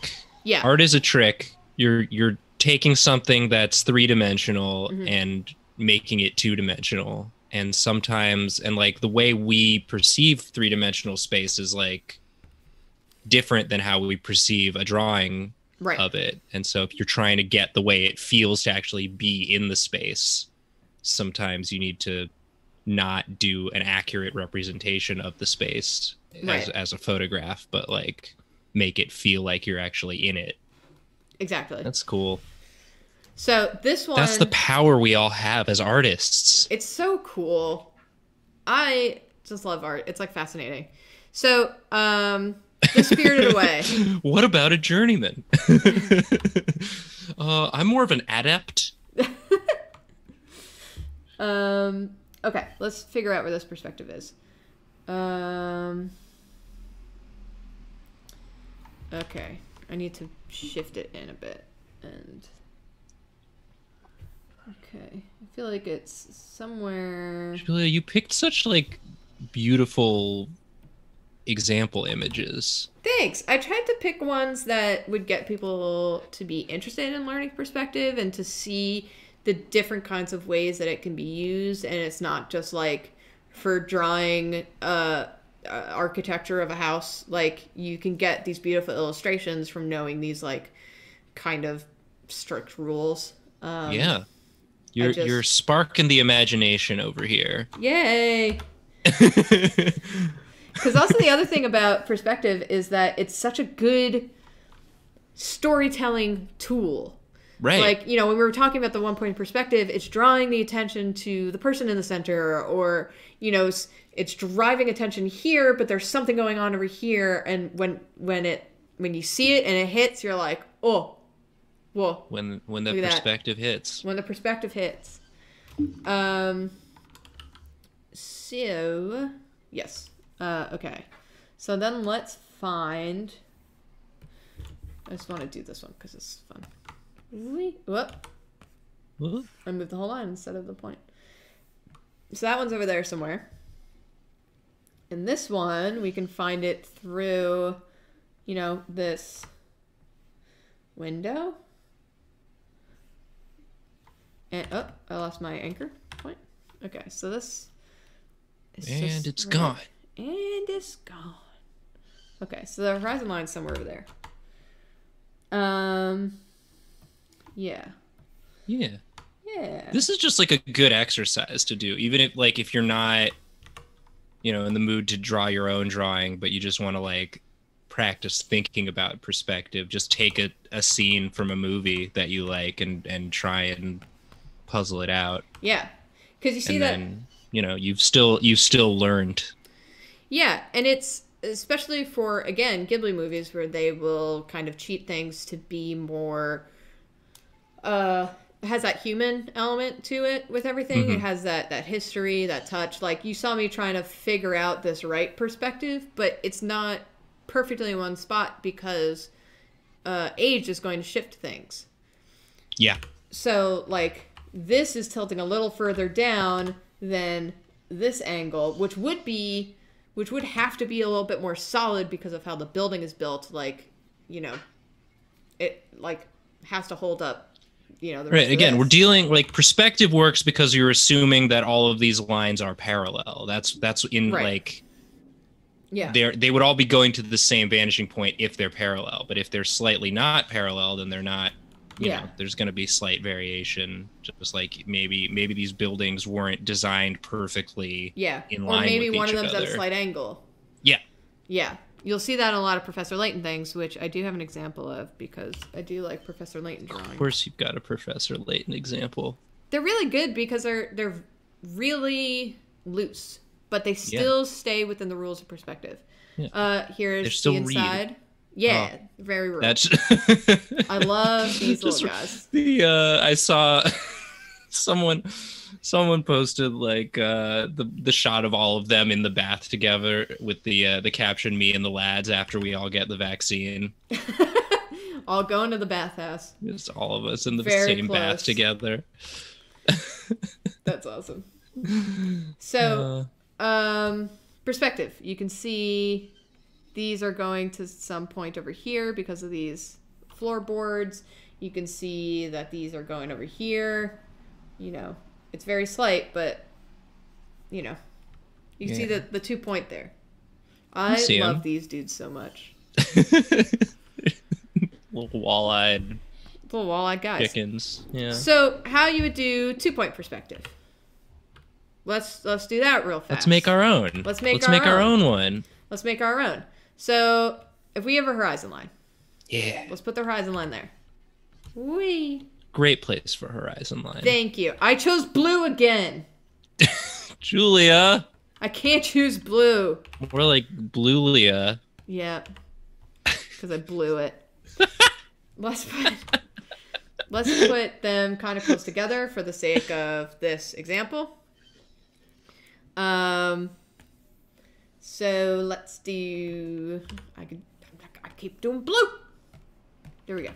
Yeah, art is a trick. You're taking something that's three-dimensional and making it two-dimensional. And sometimes, and like the way we perceive three-dimensional space is like different than how we perceive a drawing of it. And so if you're trying to get the way it feels to actually be in the space, sometimes you need to not do an accurate representation of the space as a photograph, but like make it feel like you're actually in it. Exactly. That's cool. So this one, that's the power we all have as artists. It's so cool. I just love art. It's like fascinating. So The Spirited Away. What about a journeyman? I'm more of an adept. Okay, let's figure out where this perspective is. Okay, I need to shift it in a bit. And okay, I feel like it's somewhere. Julia, you picked such like beautiful example images. Thanks. I tried to pick ones that would get people to be interested in learning perspective and to see the different kinds of ways that it can be used, and it's not just like for drawing architecture of a house. Like you can get these beautiful illustrations from knowing these like kind of strict rules. Yeah, you're sparking the imagination over here. Yay. Because also the other thing about perspective is that it's such a good storytelling tool. Right. Like, you know, when we were talking about the one-point perspective, it's drawing the attention to the person in the center, or, you know, it's driving attention here, but there's something going on over here. And when you see it and it hits, you're like, oh, whoa. When the perspective hits. When the perspective hits. So, yes. Okay, so then let's find. I just want to do this one because it's fun. Whoop! I moved the whole line instead of the point. So that one's over there somewhere. And this one we can find it through, you know, this window. And oh, I lost my anchor point. Okay, so this. And it's gone. And it's gone. Okay, so the horizon line's somewhere over there. Yeah. This is just like a good exercise to do, even if like if you're not, you know, in the mood to draw your own drawing, but you just want to like practice thinking about perspective. Just take a scene from a movie that you like and try and puzzle it out. Yeah, because you see and that. Then, you know, you've still learned. Yeah, and it's especially for, again, Ghibli movies where they will kind of cheat things to be more, has that human element to it with everything. It has that history, that touch. Like, you saw me trying to figure out this right perspective, but it's not perfectly in one spot because age is going to shift things. Yeah. So, like, this is tilting a little further down than this angle, which would have to be a little bit more solid because of how the building is built. Like, you know, it like has to hold up, you know. The rest right. Again, we're dealing like perspective works because you're assuming that all of these lines are parallel. That's in like Yeah. They would all be going to the same vanishing point if they're parallel. But if they're slightly not parallel, then they're not, you know, there's going to be slight variation. Just like maybe these buildings weren't designed perfectly in line with each other. Or maybe one of them's at a slight angle. Yeah. Yeah. You'll see that in a lot of Professor Layton things, which I do have an example of because I do like Professor Layton drawing. Of course you've got a Professor Layton example. They're really good because they're really loose, but they still stay within the rules of perspective. Yeah. Here's the inside. Read. Yeah, very rude. I love these little guys. I saw someone posted like the shot of all of them in the bath together with the caption, "Me and the lads after we all get the vaccine." All going to the bathhouse. Just all of us in the same bath together. That's awesome. So. Perspective. You can see these are going to some point over here because of these floorboards. You can see that these are going over here. You know, it's very slight, but you know, you can see the 2 point there. I love these dudes so much. Little wall-eyed guys. Chickens. Yeah. So how you would do 2 point perspective? Let's do that real fast. Let's make our own. Let's make our own one. Let's make our own. So if we have a horizon line. Yeah. Let's put the horizon line there. Whee. Great place for horizon line. Thank you. I chose blue again. Julia. I can't choose blue. More like Blulia. Yeah. Because I blew it. Let's put them kind of close together for the sake of this example. So let's do, I keep doing blue. There we go.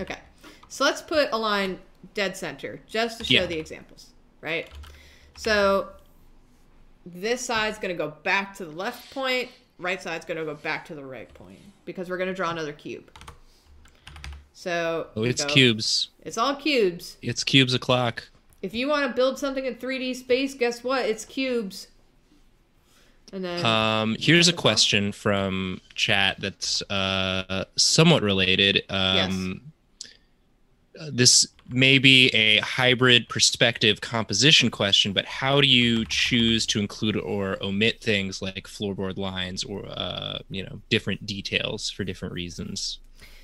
Okay. So let's put a line dead center just to show the examples, right? So this side's going to go back to the left point. Right side's going to go back to the right point because we're going to draw another cube. So cubes. It's all cubes. It's cubes o'clock. If you want to build something in 3D space, guess what? It's cubes. And then here's a question from chat that's somewhat related. This may be a hybrid perspective composition question, but how do you choose to include or omit things like floorboard lines or you know, different details for different reasons?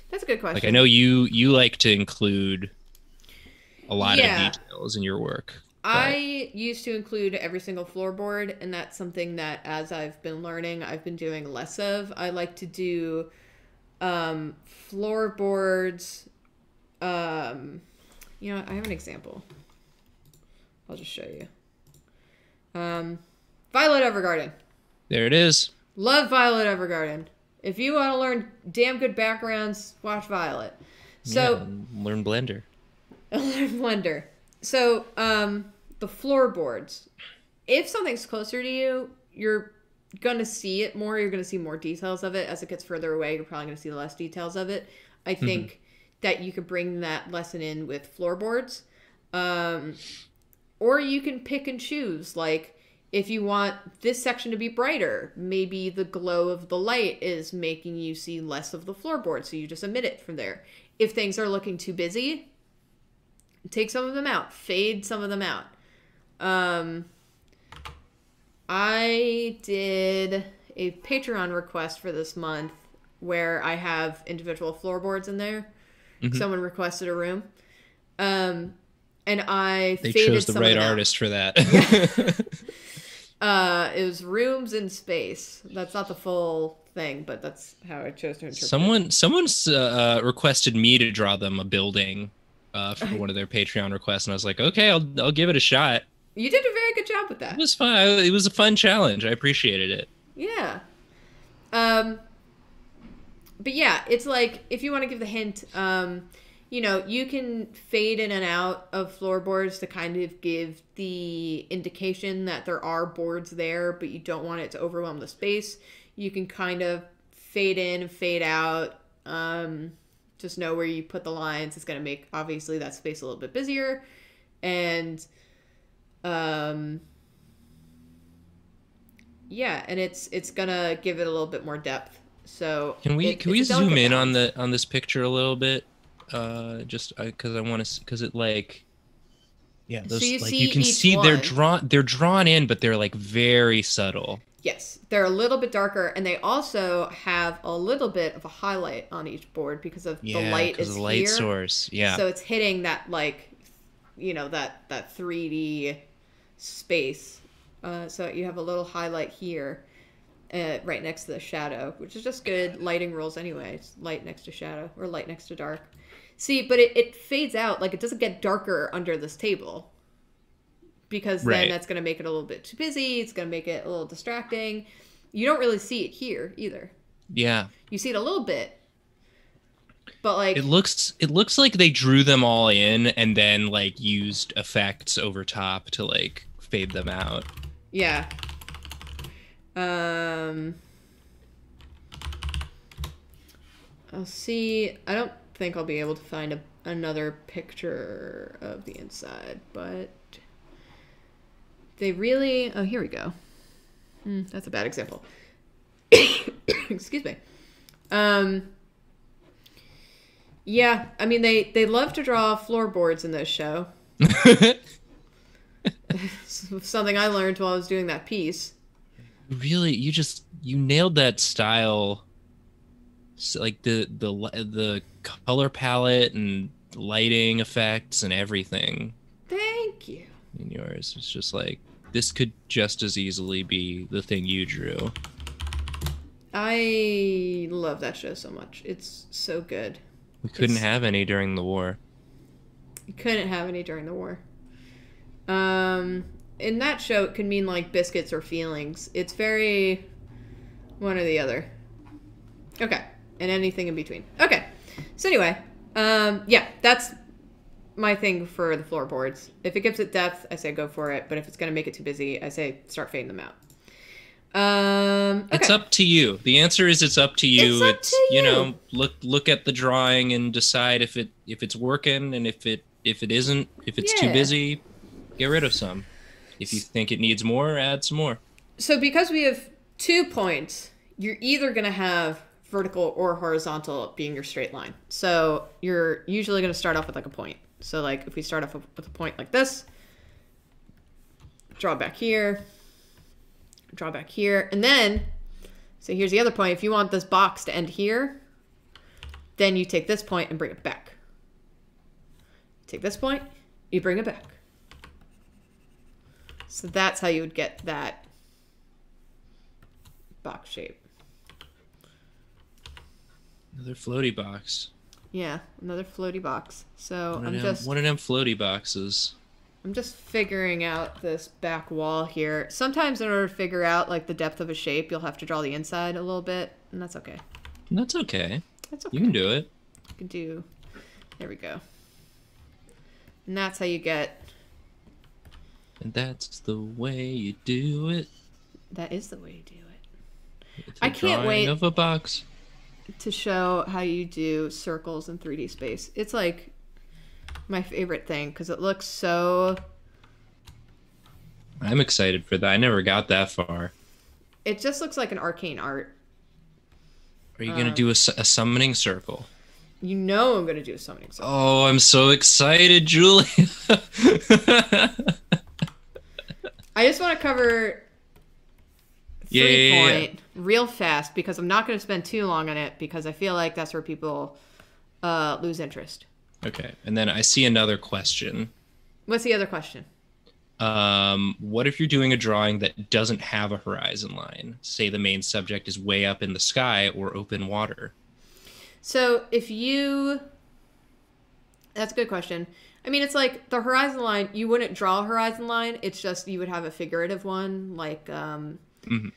That's a good question. Like I know you like to include a lot of details in your work. I used to include every single floorboard, and that's something that as I've been learning, I've been doing less of. I like to do floorboards. You know, I have an example. I'll just show you. Violet Evergarden. There it is. Love Violet Evergarden. If you want to learn damn good backgrounds, watch Violet. So yeah, learn Blender. So the floorboards, if something's closer to you, you're gonna see it more. You're gonna see more details of it. As it gets further away, you're probably gonna see less details of it. I think that you could bring that lesson in with floorboards, or you can pick and choose. Like if you want this section to be brighter, maybe the glow of the light is making you see less of the floorboard, so you just omit it from there. If things are looking too busy, take some of them out. Fade some of them out. I did a Patreon request for this month where I have individual floorboards in there. Someone requested a room. And I faded some of them out. They chose the right artist for that. It was rooms in space. That's not the full thing, but that's how I chose to interpret it. Someone requested me to draw them a building. For one of their Patreon requests, and I was like, okay, I'll give it a shot. You did a very good job with that. It was fun. It was a fun challenge. I appreciated it. Yeah. But yeah, it's like, if you want to give the hint, you know, you can fade in and out of floorboards to kind of give the indication that there are boards there, but you don't want it to overwhelm the space. You can kind of fade in and fade out. Just know where you put the lines. It's going to make, obviously, that space a little bit busier. And Yeah, and it's gonna give it a little bit more depth. So can we zoom in on the on this picture a little bit? Just because I want to, because it like, yeah, those, so you, like, you can see one. they're drawn in, but they're like very subtle. Yes, they're a little bit darker, and they also have a little bit of a highlight on each board because of the light is the light here. Source. Yeah, so it's hitting that, like, you know, that 3D space. So you have a little highlight here, right next to the shadow, which is just good lighting rules anyway. It's light next to shadow, or light next to dark. See, but it fades out. Like, it doesn't get darker under this table, because then that's going to make it a little bit too busy. It's going to make it a little distracting. You don't really see it here either. Yeah. You see it a little bit, but like it looks like they drew them all in and then like used effects over top to like fade them out. Yeah. I'll see. I don't think I'll be able to find another picture of the inside, but they really... Oh, here we go. That's a bad example. Excuse me. Yeah, I mean, they love to draw floorboards in this show. Something I learned while I was doing that piece. Really, you nailed that style. So, like the color palette and lighting effects and everything. Thank you. In yours, it's just like, this could just as easily be the thing you drew. I love that show so much. It's so good. We couldn't have any during the war. You couldn't have any during the war. In that show, it could mean like biscuits or feelings. It's very one or the other. Okay. And anything in between. Okay. So anyway, yeah, that's my thing for the floorboards. If it gives it depth, I say go for it. But if it's going to make it too busy, I say start fading them out. Okay. It's up to you. The answer is it's up to you. It's up to you. You know, look at the drawing and decide if it's working, and if it isn't, if it's too busy, get rid of some. If you think it needs more, add some more. So because we have 2 points, you're either going to have vertical or horizontal being your straight line. So you're usually going to start off with like a point. So like if we start off with a point like this, draw back here, draw back here. And then, so here's the other point. If you want this box to end here, then you take this point and bring it back. Take this point, you bring it back. So that's how you would get that box shape. Another floaty box. Yeah, another floaty box. So I'm just... One of them floaty boxes. I'm just figuring out this back wall here. Sometimes in order to figure out like the depth of a shape, you'll have to draw the inside a little bit, and that's okay. That's okay. That's okay. You can do it. You can do... There we go. And that's how you get... And that's the way you do it. That is the way you do it. It's a drawing of a box. To show how you do circles in 3D space. It's like my favorite thing because it looks so... I'm excited for that. I never got that far. It just looks like an arcane art. Are you going to do a summoning circle? You know I'm going to do a summoning circle. Oh, I'm so excited, Julia. I just want to cover... three point real fast because I'm not going to spend too long on it because I feel like that's where people lose interest. Okay, and then I see another question. What's the other question? What if you're doing a drawing that doesn't have a horizon line? Say the main subject is way up in the sky or open water. So if you... That's a good question. I mean, it's like the horizon line, you wouldn't draw a horizon line. It's just you would have a figurative one like... Mm-hmm.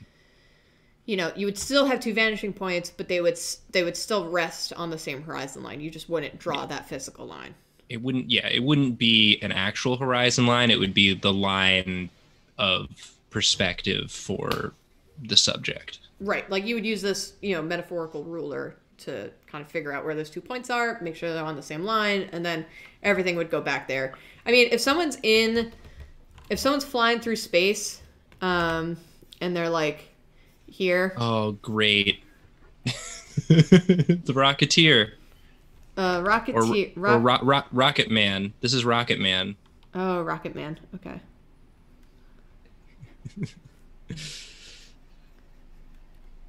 You know, you would still have two vanishing points, but they would still rest on the same horizon line. You just wouldn't draw that physical line. It wouldn't, it wouldn't be an actual horizon line. It would be the line of perspective for the subject. Right, like you would use this, you know, metaphorical ruler to kind of figure out where those 2 points are, make sure they're on the same line, and then everything would go back there. I mean, if someone's flying through space, and they're like here. Oh, great. The Rocketeer. Rocketeer. Rocket Man. This is Rocket Man. Oh, Rocket Man. Okay.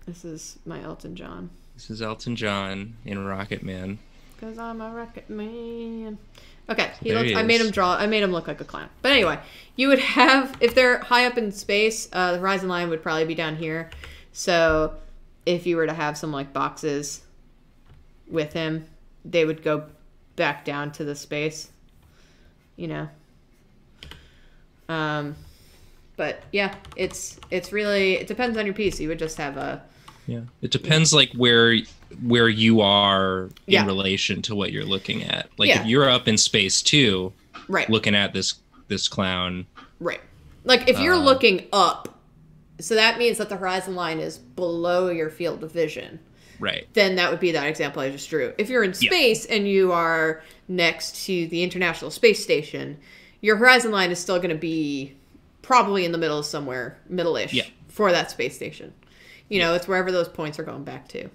This is my Elton John. This is Elton John in Rocket Man. 'Cause I'm a Rocket Man. Okay, I made him draw. I made him look like a clown. But anyway, you would have, if they're high up in space, the horizon line would probably be down here. So if you were to have some like boxes with him, they would go back down to the space, you know. But yeah, it's really, it depends on your piece. You would just have a. Yeah, it depends like where you are in relation to what you're looking at. Like if you're up in space too, right? Looking at this clown, right? Like if you're looking up, so that means that the horizon line is below your field of vision, right? Then that would be that example I just drew. If you're in space and you are next to the International Space Station, your horizon line is still going to be probably in the middle somewhere, middle-ish for that space station. You know, it's wherever those points are going back to.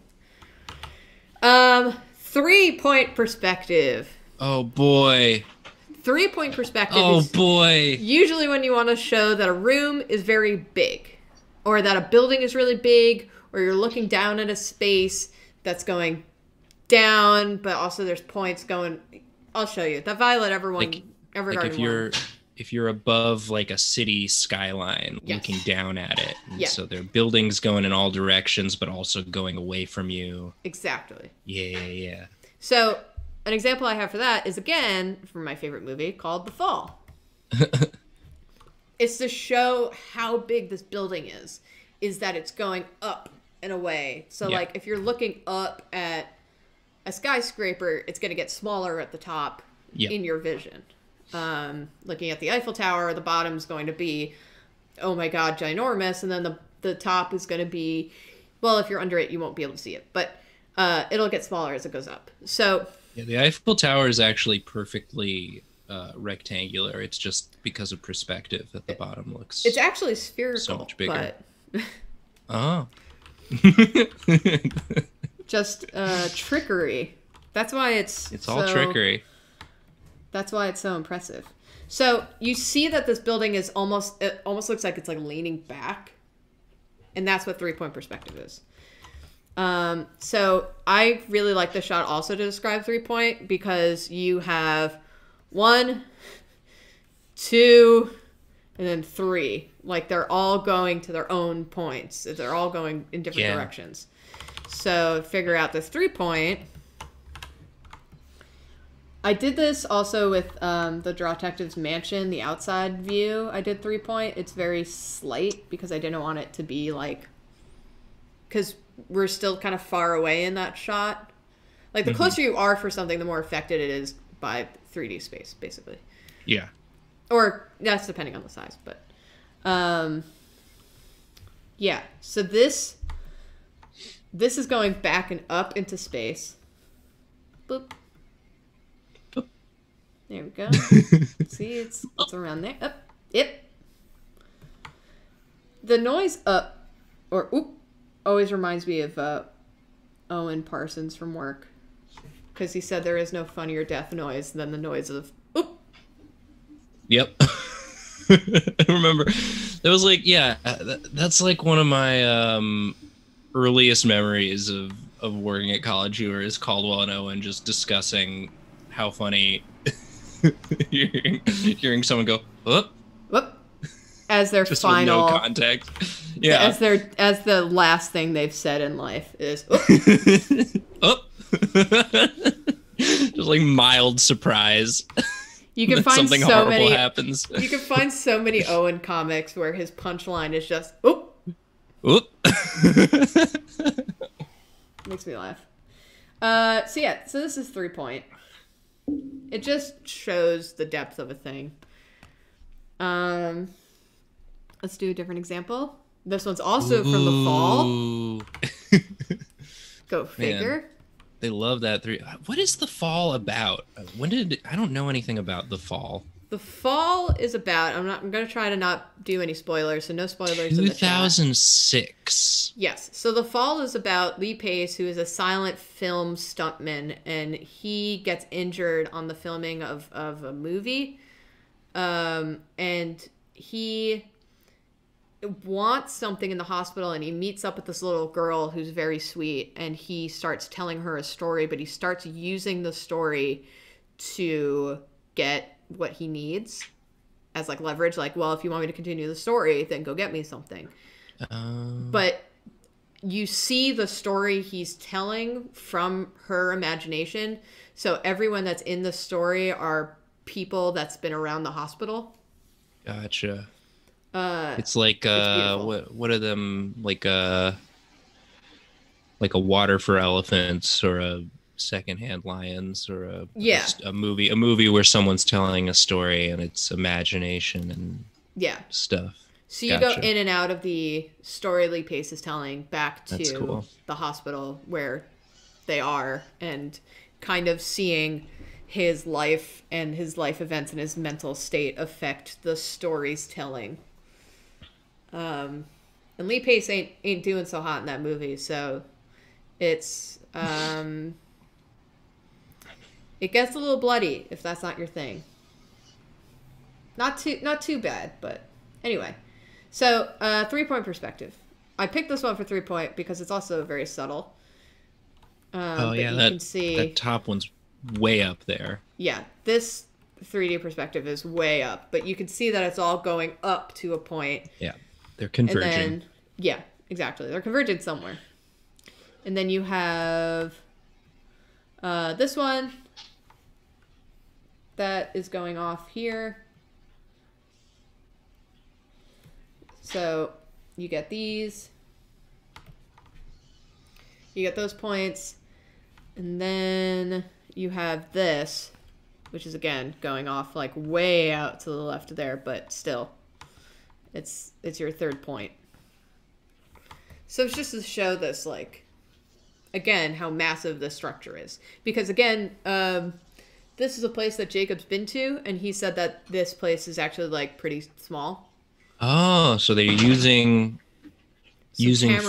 3-point perspective. Oh, boy. 3-point perspective. Oh, boy. Usually when you want to show that a room is very big or that a building is really big or you're looking down at a space that's going down, but also there's points going. I'll show you. That Violet Evergarden like if you're one. If you're above like a city skyline looking down at it. So there are buildings going in all directions, but also going away from you. Exactly. Yeah. So an example I have for that is, again, from my favorite movie called The Fall. It's to show how big this building is that it's going up and away. So like if you're looking up at a skyscraper, it's going to get smaller at the top in your vision. Looking at the Eiffel Tower, the bottom's going to be, oh my god, ginormous, and then the top is going to be, well, if you're under it, you won't be able to see it, but it'll get smaller as it goes up. So the Eiffel Tower is actually perfectly rectangular. It's just because of perspective that the bottom looks. It's actually spherical, so much bigger. But... oh, just trickery. That's why it's all trickery. That's why it's so impressive. So you see that this building is almost looks like it's like leaning back. And that's what 3-point perspective is. So I really like this shot also to describe 3-point because you have 1, 2, and then 3. Like they're all going to their own points. They're all going in different directions. So figure out this 3-point. I did this also with the Draw Detectives mansion, the outside view. I did 3-point. It's very slight because I didn't want it to be like... Because we're still kind of far away in that shot. Like, the closer you are for something, the more affected it is by 3D space, basically. Yeah. Or that's depending on the size, but... yeah. So this is going back and up into space. Boop. There we go. See, it's around there. Up. Yep. The noise up or oop always reminds me of Owen Parsons from Work, because he said there is no funnier death noise than the noise of oop. Yep. I remember. That was like that's like one of my earliest memories of working at College Humor is Caldwell and Owen just discussing how funny. hearing someone go whoop as their just final with no context as the last thing they've said in life is whoop. Just like mild surprise. You can find something so horrible happens. You can find so many Owen comics where his punchline is just whoop. Makes me laugh. So this is 3-point. It just shows the depth of a thing. Let's do a different example. This one's also from The Fall. Go figure. Man, they love that 3. What is The Fall about? I don't know anything about The Fall. The Fall is about, I'm going to try to not do any spoilers, so no spoilers in the chat. 2006. Yes. So The Fall is about Lee Pace, who is a silent film stuntman, and he gets injured on the filming of a movie. And he wants something in the hospital, and he meets up with this little girl who's very sweet, and he starts telling her a story, but he starts using the story to get what he needs as like leverage, like, well, if you want me to continue the story, then go get me something. But you see the story he's telling from her imagination, so everyone that's in the story are people that's been around the hospital. Gotcha. It's like it's what are them, like a water for elephants or a secondhand lions or a, yeah, a movie where someone's telling a story and it's imagination and yeah stuff. So you go in and out of the story Lee Pace is telling back to the hospital where they are, and kind of seeing his life and his life events and his mental state affect the story's telling. And Lee Pace ain't doing so hot in that movie, so it's it gets a little bloody if that's not your thing. Not too bad, but anyway. So 3-point perspective. I picked this one for 3-point because it's also very subtle. Oh yeah, that top one's way up there. Yeah, this 3D perspective is way up, but you can see that it's all going up to a point. Yeah, they're converging. And then, yeah, exactly. They're converging somewhere. And then you have this one. That is going off here. So you get these. You get those points. And then you have this, which is again going off like way out to the left of there, but still it's your 3rd point. So it's just to show this, like, again, how massive this structure is. Because again, this is a place that Jacob's been to, and he said that this place is actually like pretty small. Oh, so they're using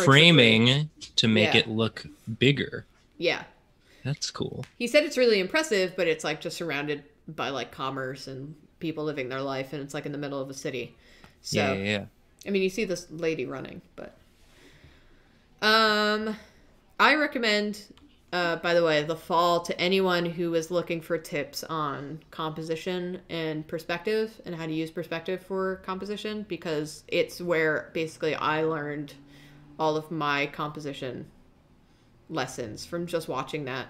framing to make it look bigger. Yeah. That's cool. He said it's really impressive, but it's like just surrounded by like commerce and people living their life, and it's like in the middle of a city. So yeah. I mean, you see this lady running, but I recommend by the way, The Fall to anyone who is looking for tips on composition and perspective and how to use perspective for composition, because it's where basically I learned all of my composition lessons from just watching that.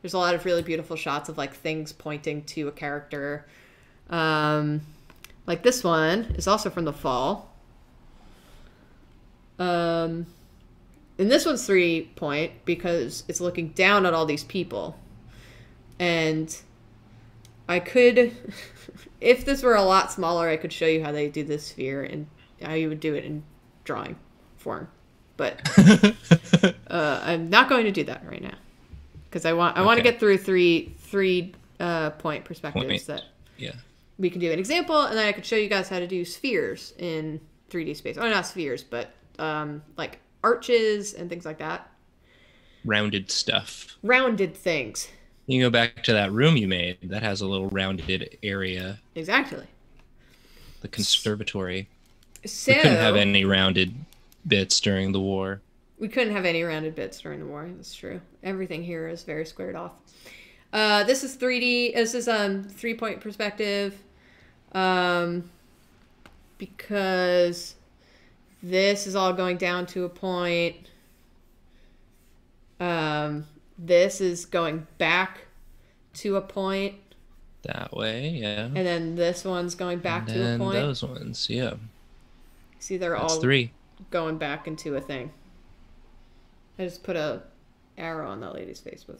There's a lot of really beautiful shots of like things pointing to a character. Like this one is also from The Fall. And this one's 3-point because it's looking down at all these people. And I could, if this were a lot smaller, I could show you how they do this sphere and how you would do it in drawing form. But I'm not going to do that right now because I want to get through three point perspectives that we can do an example, and then I could show you guys how to do spheres in 3D space. Oh, not spheres, but like arches and things like that. Rounded stuff. Rounded things. You go back to that room you made. That has a little rounded area. Exactly. The conservatory. So, we couldn't have any rounded bits during the war. We couldn't have any rounded bits during the war. That's true. Everything here is very squared off. This is 3D. This is 3-point perspective. Because this is all going down to a point. This is going back to a point. That way, yeah. And then this one's going back to a point. And those ones, yeah. See, they're all going back into a thing. I just put an arrow on that lady's face, but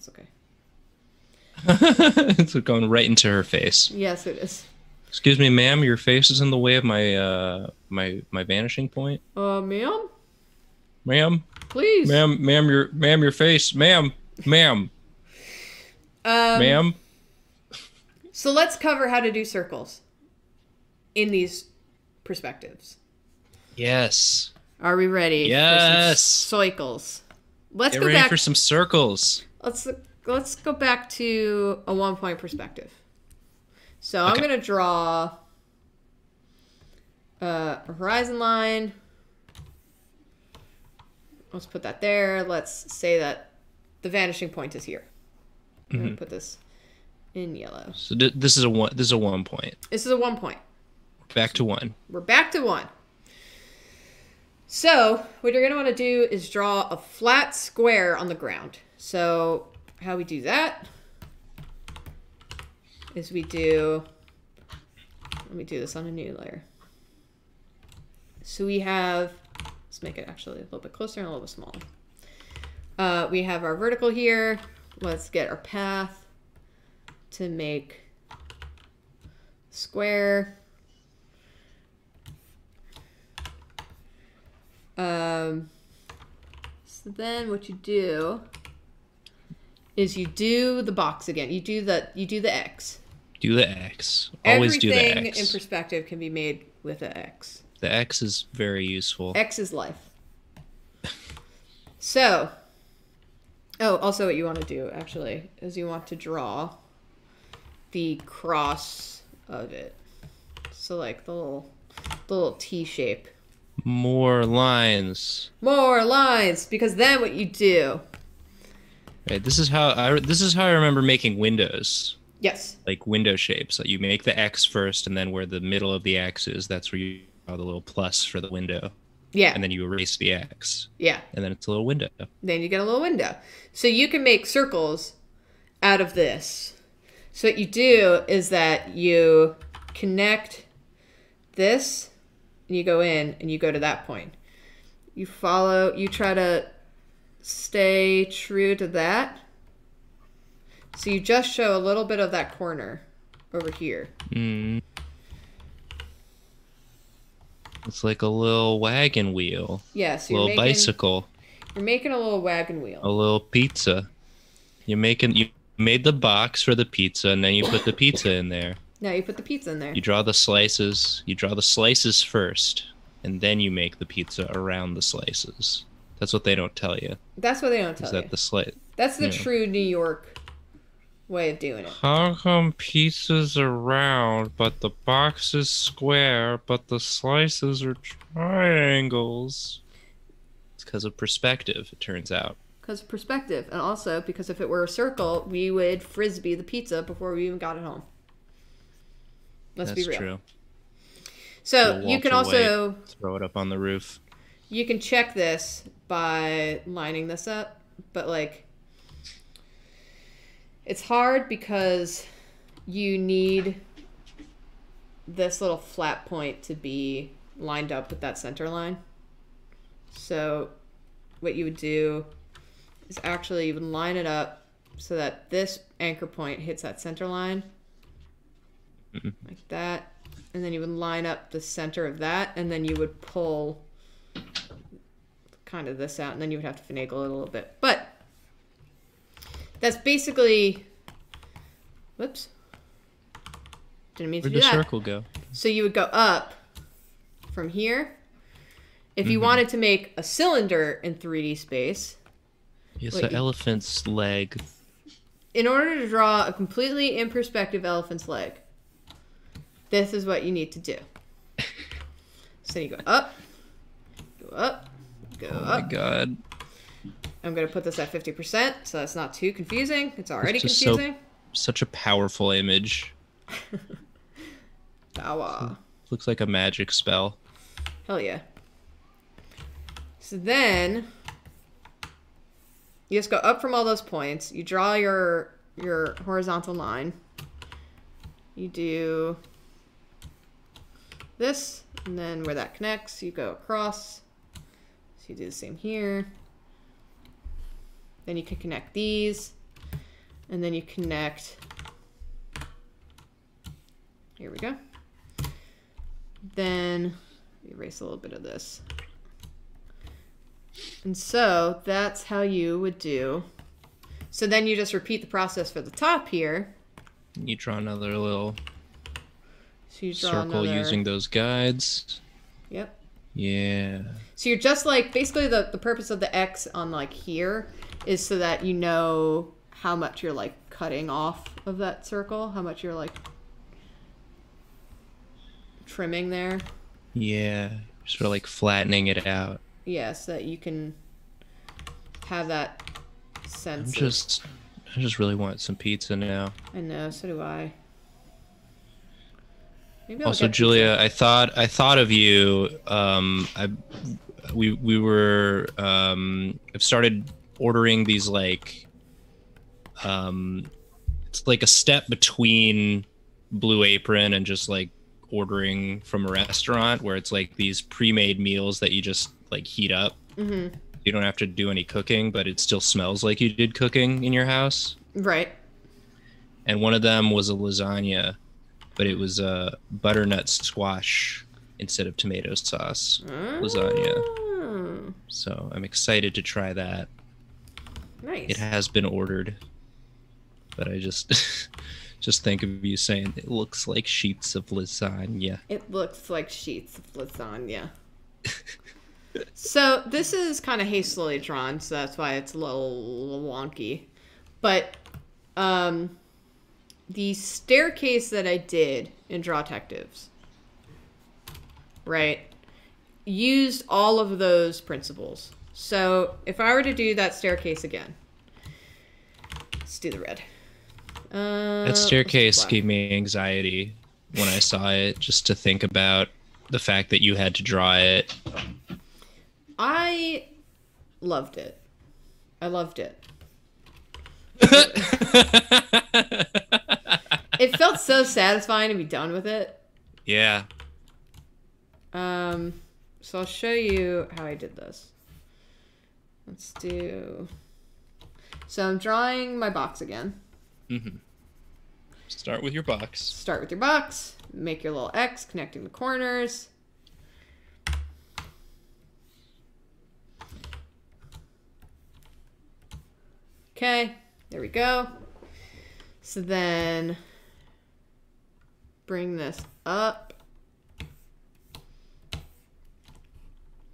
it's okay. It's going right into her face. Yes, it is. Excuse me, ma'am, your face is in the way of my my vanishing point. Ma'am? Ma'am? Please. Ma'am, your face. Ma'am. Ma'am. So let's cover how to do circles. in these perspectives. Yes. Are we ready? Yes. For some circles? Let's get go ready back for some circles. Let's go back to a 1 point perspective. So okay. I'm gonna draw a horizon line. Let's put that there. Let's say that the vanishing point is here. I'm gonna put this in yellow. So this is a one. This is a 1 point. This is a 1 point. Back to one. We're back to one. So what you're going to want to do is draw a flat square on the ground. So how we do that is we do, let me do this on a new layer. So we have, let's make it actually a little bit closer and a little bit smaller. We have our vertical here. Let's get our path to make square. So then what you do is you do the box again. You do the X. Do the X. Always do the X. Everything in perspective can be made with an X. The X is very useful. X is life. So, also what you want to do actually is you want to draw the cross of it. So like the little T shape. More lines. More lines, because then what you do. Right, this is how I remember making windows. Yes. Like window shapes. Like you make the X first, and then where the middle of the X is, that's where you draw the little plus for the window. Yeah. And then you erase the X. Yeah. And then it's a little window. Then you get a little window. So you can make circles out of this. So what you do is that you connect this. And you go in and you go to that point. You follow, you try to stay true to that. So you just show a little bit of that corner over here. Mm. It's like a little wagon wheel. Yes, yeah, so a little bicycle. You're making a little wagon wheel. A little pizza. You made the box for the pizza, and then you put the pizza in there. Now you put the pizza in there. You draw the slices. You draw the slices first, and then you make the pizza around the slices. That's what they don't tell you. That's what they don't tell you. Is that the slice? That's the true New York way of doing it. How come pizza's around, but the box is square, but the slices are triangles? It's because of perspective, it turns out. Because of perspective, and also because if it were a circle, we would frisbee the pizza before we even got it home. Let's be real. True. So you can also throw it up on the roof. You can check this by lining this up, but like it's hard because you need this little flat point to be lined up with that center line. So what you would do is actually you would line it up so that this anchor point hits that center line. Like that, and then you would line up the center of that, and then you would pull kind of this out, and then you would have to finagle it a little bit. But that's basically, whoops, didn't mean to do that. Where'd the circle go? So you would go up from here. If you wanted to make a cylinder in 3D space, it's an elephant's leg. In order to draw a completely in perspective elephant's leg, this is what you need to do. So you go up, go up, go up. Oh my god. I'm going to put this at 50%, so that's not too confusing. It's already confusing. Such a powerful image. Power. Looks like a magic spell. Hell yeah. So then, you just go up from all those points. You draw your horizontal line. You do this, and then where that connects, you go across. So you do the same here. Then you can connect these, and then you connect. Here we go. Then erase a little bit of this. And so that's how you would do. So then you just repeat the process for the top here. You draw another little. So you draw circle another... using those guides. Yep. Yeah. So you're just like, basically the purpose of the X on like here is so that you know how much you're like cutting off of that circle, how much you're like trimming there. Yeah. Sort of like flattening it out. Yeah, so that you can have that sense. I just really want some pizza now. I know, so do I. Maybe also, Julia, I thought of you. I've started ordering these like, it's like a step between Blue Apron and just like ordering from a restaurant, where it's like these pre-made meals that you just like heat up. Mm-hmm. You don't have to do any cooking, but it still smells like you did cooking in your house. Right. And one of them was a lasagna. But it was butternut squash instead of tomato sauce lasagna. So I'm excited to try that. Nice. It has been ordered, but I just just think of you saying it looks like sheets of lasagna. It looks like sheets of lasagna. So this is kind of hastily drawn, so that's why it's a little wonky, but. The staircase that I did in Draw Detectives, right, used all of those principles. So if I were to do that staircase again, let's do the red. That staircase gave me anxiety when I saw it, just to think about the fact that you had to draw it. I loved it. I loved it. It felt so satisfying to be done with it. Yeah. So I'll show you how I did this. Let's do... So I'm drawing my box again. Mm-hmm. Start with your box. Start with your box. Make your little X, connecting the corners. Okay, there we go. So then... bring this up.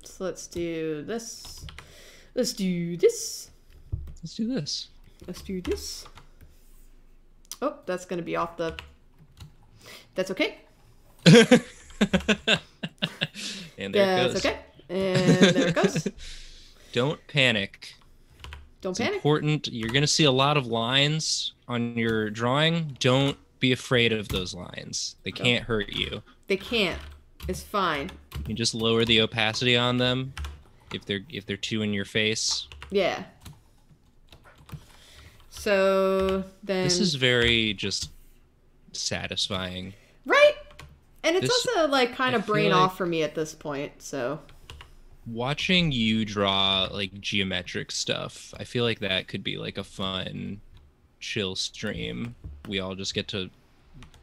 So let's do this. Let's do this. Let's do this. Let's do this. Oh, that's gonna be off the... That's okay. And there it goes. That's okay. And there it goes. Don't panic. Don't panic. Important. You're gonna see a lot of lines on your drawing. Don't be afraid of those lines. They can't hurt you. They can't. It's fine. You can just lower the opacity on them if they're too in your face. Yeah. So then this is very just satisfying. Right? And it's also like kind of brain off for me at this point, so watching you draw like geometric stuff, I feel like that could be like a fun chill stream. We all just get to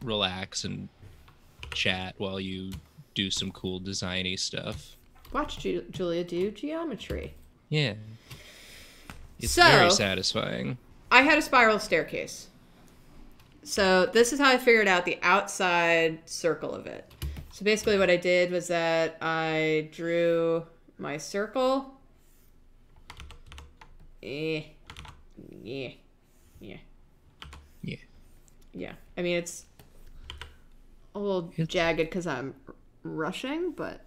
relax and chat while you do some cool designy stuff. Watch Julia do geometry. Yeah. It's very satisfying. I had a spiral staircase. So this is how I figured out the outside circle of it. So basically what I did was that I drew my circle. Yeah, I mean, it's a little jagged because I'm rushing, but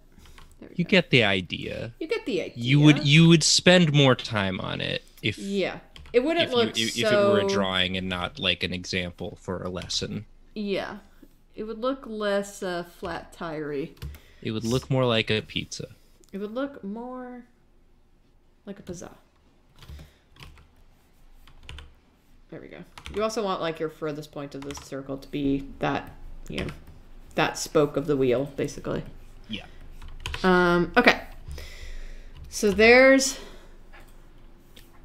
there we go. You get the idea. You get the idea. You would spend more time on it if... Yeah, it wouldn't look if it were a drawing and not like an example for a lesson. Yeah, it would look less flat tire-y. It would look more like a pizza. It would look more like a pizza. There we go. You also want like your furthest point of this circle to be that, you know, that spoke of the wheel, basically. Yeah. Okay. So there's...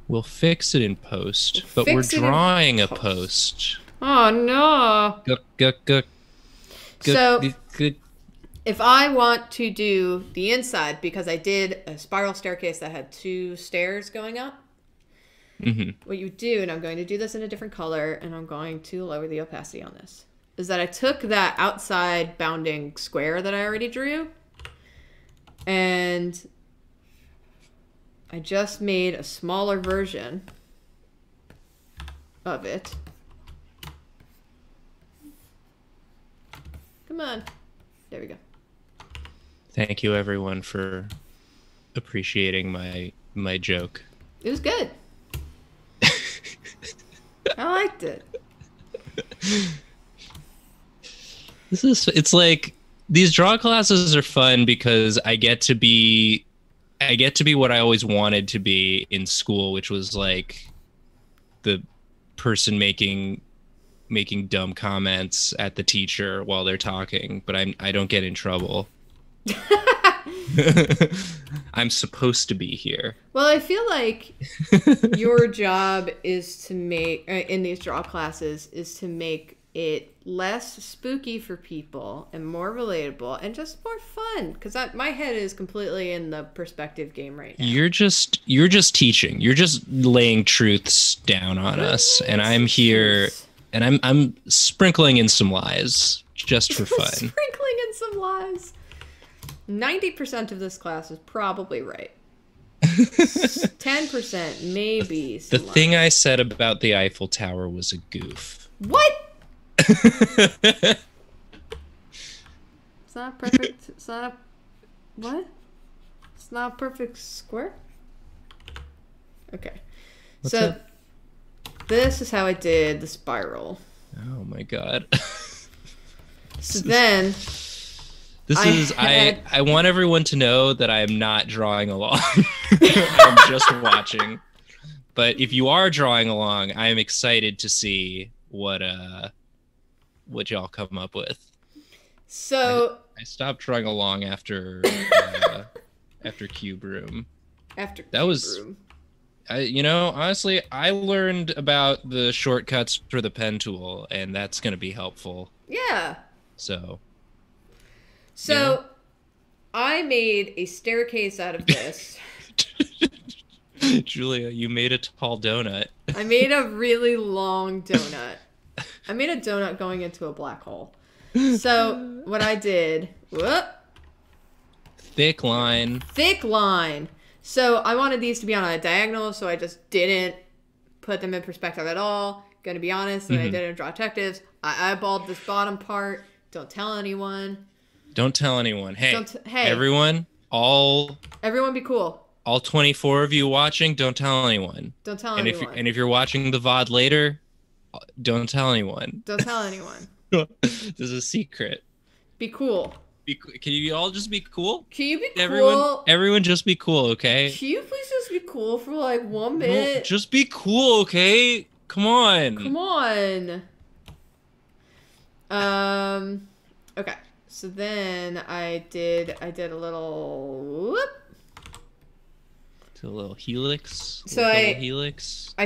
We'll fix it in post, but we're drawing a post. Oh, no. So if I want to do the inside, because I did a spiral staircase that had two stairs going up, mm-hmm. What you do, and I'm going to do this in a different color, and I'm going to lower the opacity on this. is that I took that outside bounding square that I already drew, and I just made a smaller version of it. Come on. There we go. Thank you, everyone, for appreciating my joke. It was good. I liked it. It's like these draw classes are fun because I get to be what I always wanted to be in school, which was like the person making dumb comments at the teacher while they're talking, but I don't get in trouble. I'm supposed to be here. Well, I feel like your job is to make in these draw classes is to make it less spooky for people and more relatable and just more fun, because my head is completely in the perspective game right now. You're just teaching. You're just laying truths down on us, and I'm here and I'm sprinkling in some lies just for fun. Sprinkling in some lies. 90% of this class is probably right. 10% maybe. The thing I said about the Eiffel Tower was a goof. What? It's not perfect. It's not a... What? It's not a perfect square? Okay. What's so that? This is how I did the spiral. Oh my god. So then... I want everyone to know that I am not drawing along. I'm just watching. But if you are drawing along, I am excited to see what y'all come up with. So I stopped drawing along after after Cube Room. After that Cube was, Room. You know, honestly, I learned about the shortcuts for the pen tool, and that's going to be helpful. Yeah. So, I made a staircase out of this. Julia, you made a tall donut. I made a really long donut. I made a donut going into a black hole. So, what I did... Whoop! Thick line. Thick line. So, I wanted these to be on a diagonal, so I just didn't put them in perspective at all. Gonna be honest, and I didn't draw detectives. I eyeballed this bottom part. Don't tell anyone. Don't tell anyone. Hey, everyone, everyone be cool. All 24 of you watching, don't tell anyone. Don't tell anyone. And if you're watching the VOD later, don't tell anyone. Don't tell anyone. This is a secret. Be cool. Can you all just be cool? Can you be cool? Everyone just be cool, okay? Can you please just be cool for like 1 minute? No, just be cool, okay? Come on. Come on. Okay. So then I did a little whoop. To a little helix. So I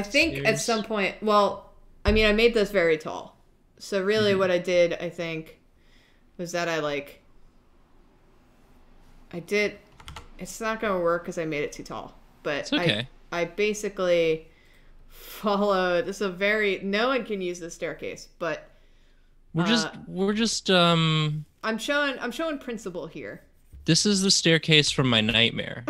think series. At some point, well, I mean, I made this very tall. So really what I did, I think, was that it's not going to work because I made it too tall. But it's okay. I basically followed, this is a very, no one can use this staircase, but. I'm showing principle here. This is the staircase from my nightmare,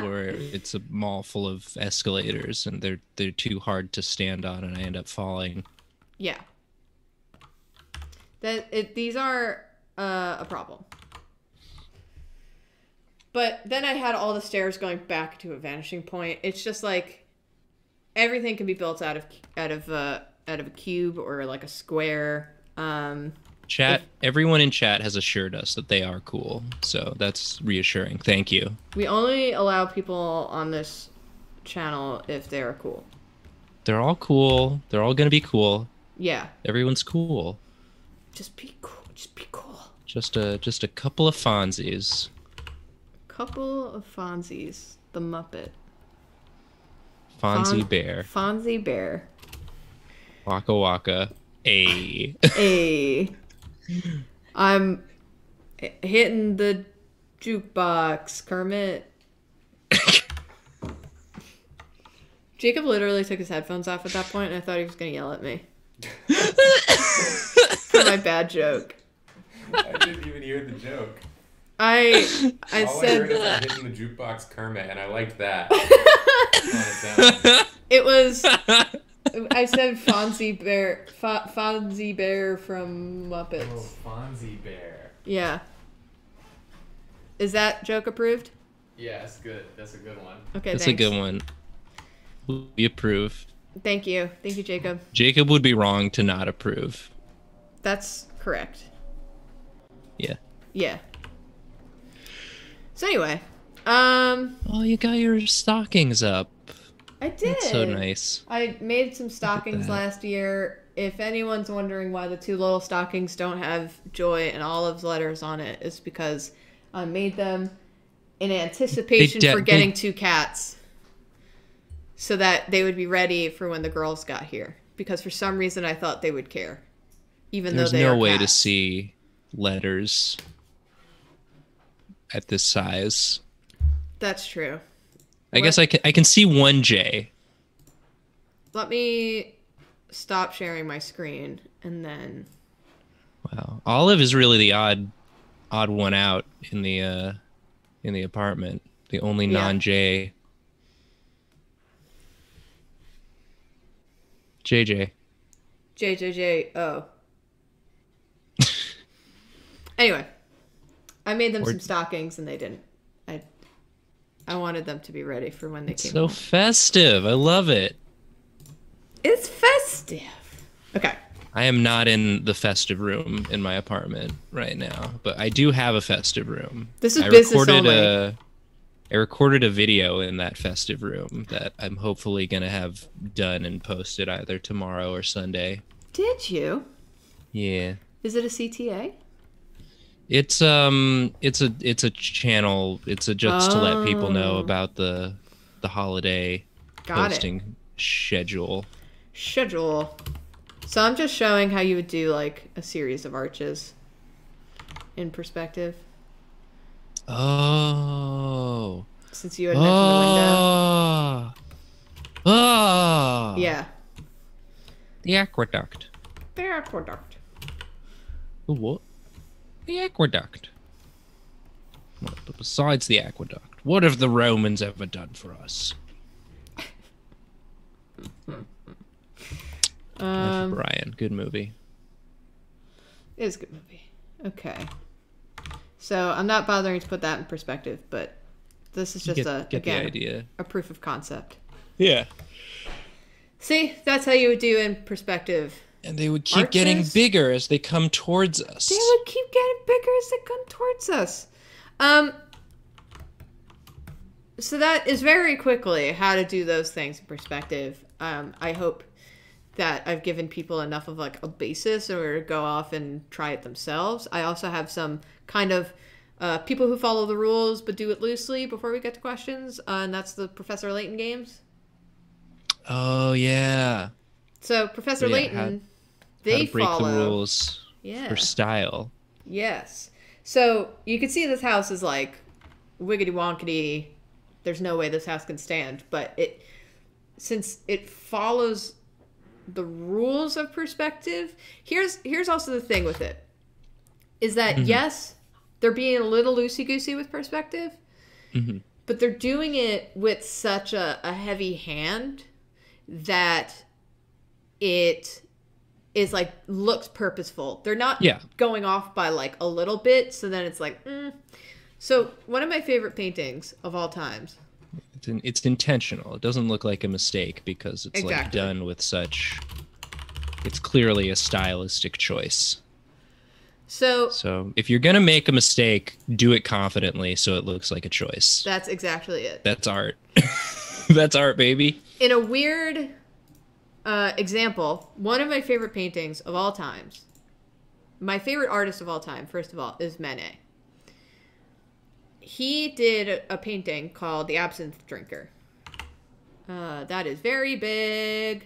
where it's a mall full of escalators and they're too hard to stand on, and I end up falling. Yeah. These are a problem. But then I had all the stairs going back to a vanishing point. It's just like everything can be built out of a cube or like a square. Everyone in chat has assured us that they are cool, so that's reassuring. Thank you. We only allow people on this channel if they are cool. They're all cool. They're all gonna be cool. Yeah. Everyone's cool. Just be cool. Just be cool. Just a couple of Fonzies. A couple of Fonzies. The Muppet. Fonzie Bear. Fonzie Bear. Waka Waka. Ayy. Ayy. I'm hitting the jukebox, Kermit. Jacob literally took his headphones off at that point, and I thought he was going to yell at me. dad joke. I didn't even hear the joke. I all said that. I hit the jukebox Kermit, and I liked that. It was. I said Fonzie Bear, Fonzie Bear from Muppets. Oh, Fonzie Bear. Yeah. Is that joke approved? Yeah, that's good. That's a good one. Okay, that's thanks. A good one. We approve. Thank you. Thank you, Jacob. Jacob would be wrong to not approve. That's correct. Yeah. Yeah. So anyway, oh, you got your stockings up. I did. That's so nice. I made some stockings last year. If anyone's wondering why the two little stockings don't have Joy and Olive's letters on it, it's because I made them in anticipation for getting two cats, so that they would be ready for when the girls got here. Because for some reason I thought they would care, even though they are cats. There's no way to see letters at this size. That's true. I guess I can see one J. Let me stop sharing my screen and then. Wow, Olive is really the odd one out in the apartment. The only non J. JJJ. Anyway. I made them some stockings and they didn't. I wanted them to be ready for when they came. So festive. I love it. It's festive. Okay. I am not in the festive room in my apartment right now, but I do have a festive room. This is business only. I recorded a video in that festive room that I'm hopefully going to have done and posted either tomorrow or Sunday. Did you? Yeah. Is it a CTA? It's a channel. It's a just to let people know about the holiday posting schedule. Schedule. So I'm just showing how you would do like a series of arches in perspective. Oh. Since you had mentioned the window. Oh. Yeah. The aqueduct. The aqueduct. The what? The aqueduct. Well, but besides the aqueduct, what have the Romans ever done for us? Brian, good movie. It is a good movie. Okay. So I'm not bothering to put that in perspective, but this is just a proof of concept. Yeah. See, that's how you would do in perspective. And they would keep getting bigger as they come towards us. They would keep getting bigger as they come towards us. So that is very quickly how to do those things in perspective. I hope that I've given people enough of like a basis in order to go off and try it themselves. I also have some kind of people who follow the rules but do it loosely before we get to questions. And that's the Professor Layton games. Oh, yeah. So Professor Layton, they break the rules for style. Yes. So you can see this house is like wiggity wonkety. There's no way this house can stand, but since it follows the rules of perspective. Here's also the thing with it, is that yes, they're being a little loosey goosey with perspective, but they're doing it with such a heavy hand that it is like looks purposeful. They're not going off by like a little bit. So then it's like, So one of my favorite paintings of all times. It's intentional. It doesn't look like a mistake because it's like done with such. It's clearly a stylistic choice. So if you're gonna make a mistake, do it confidently so it looks like a choice. That's exactly it. That's art. That's art, baby. In a weird example, one of my favorite paintings of all times, my favorite artist of all time, first of all, is Manet. He did a painting called The Absinthe Drinker. That is very big.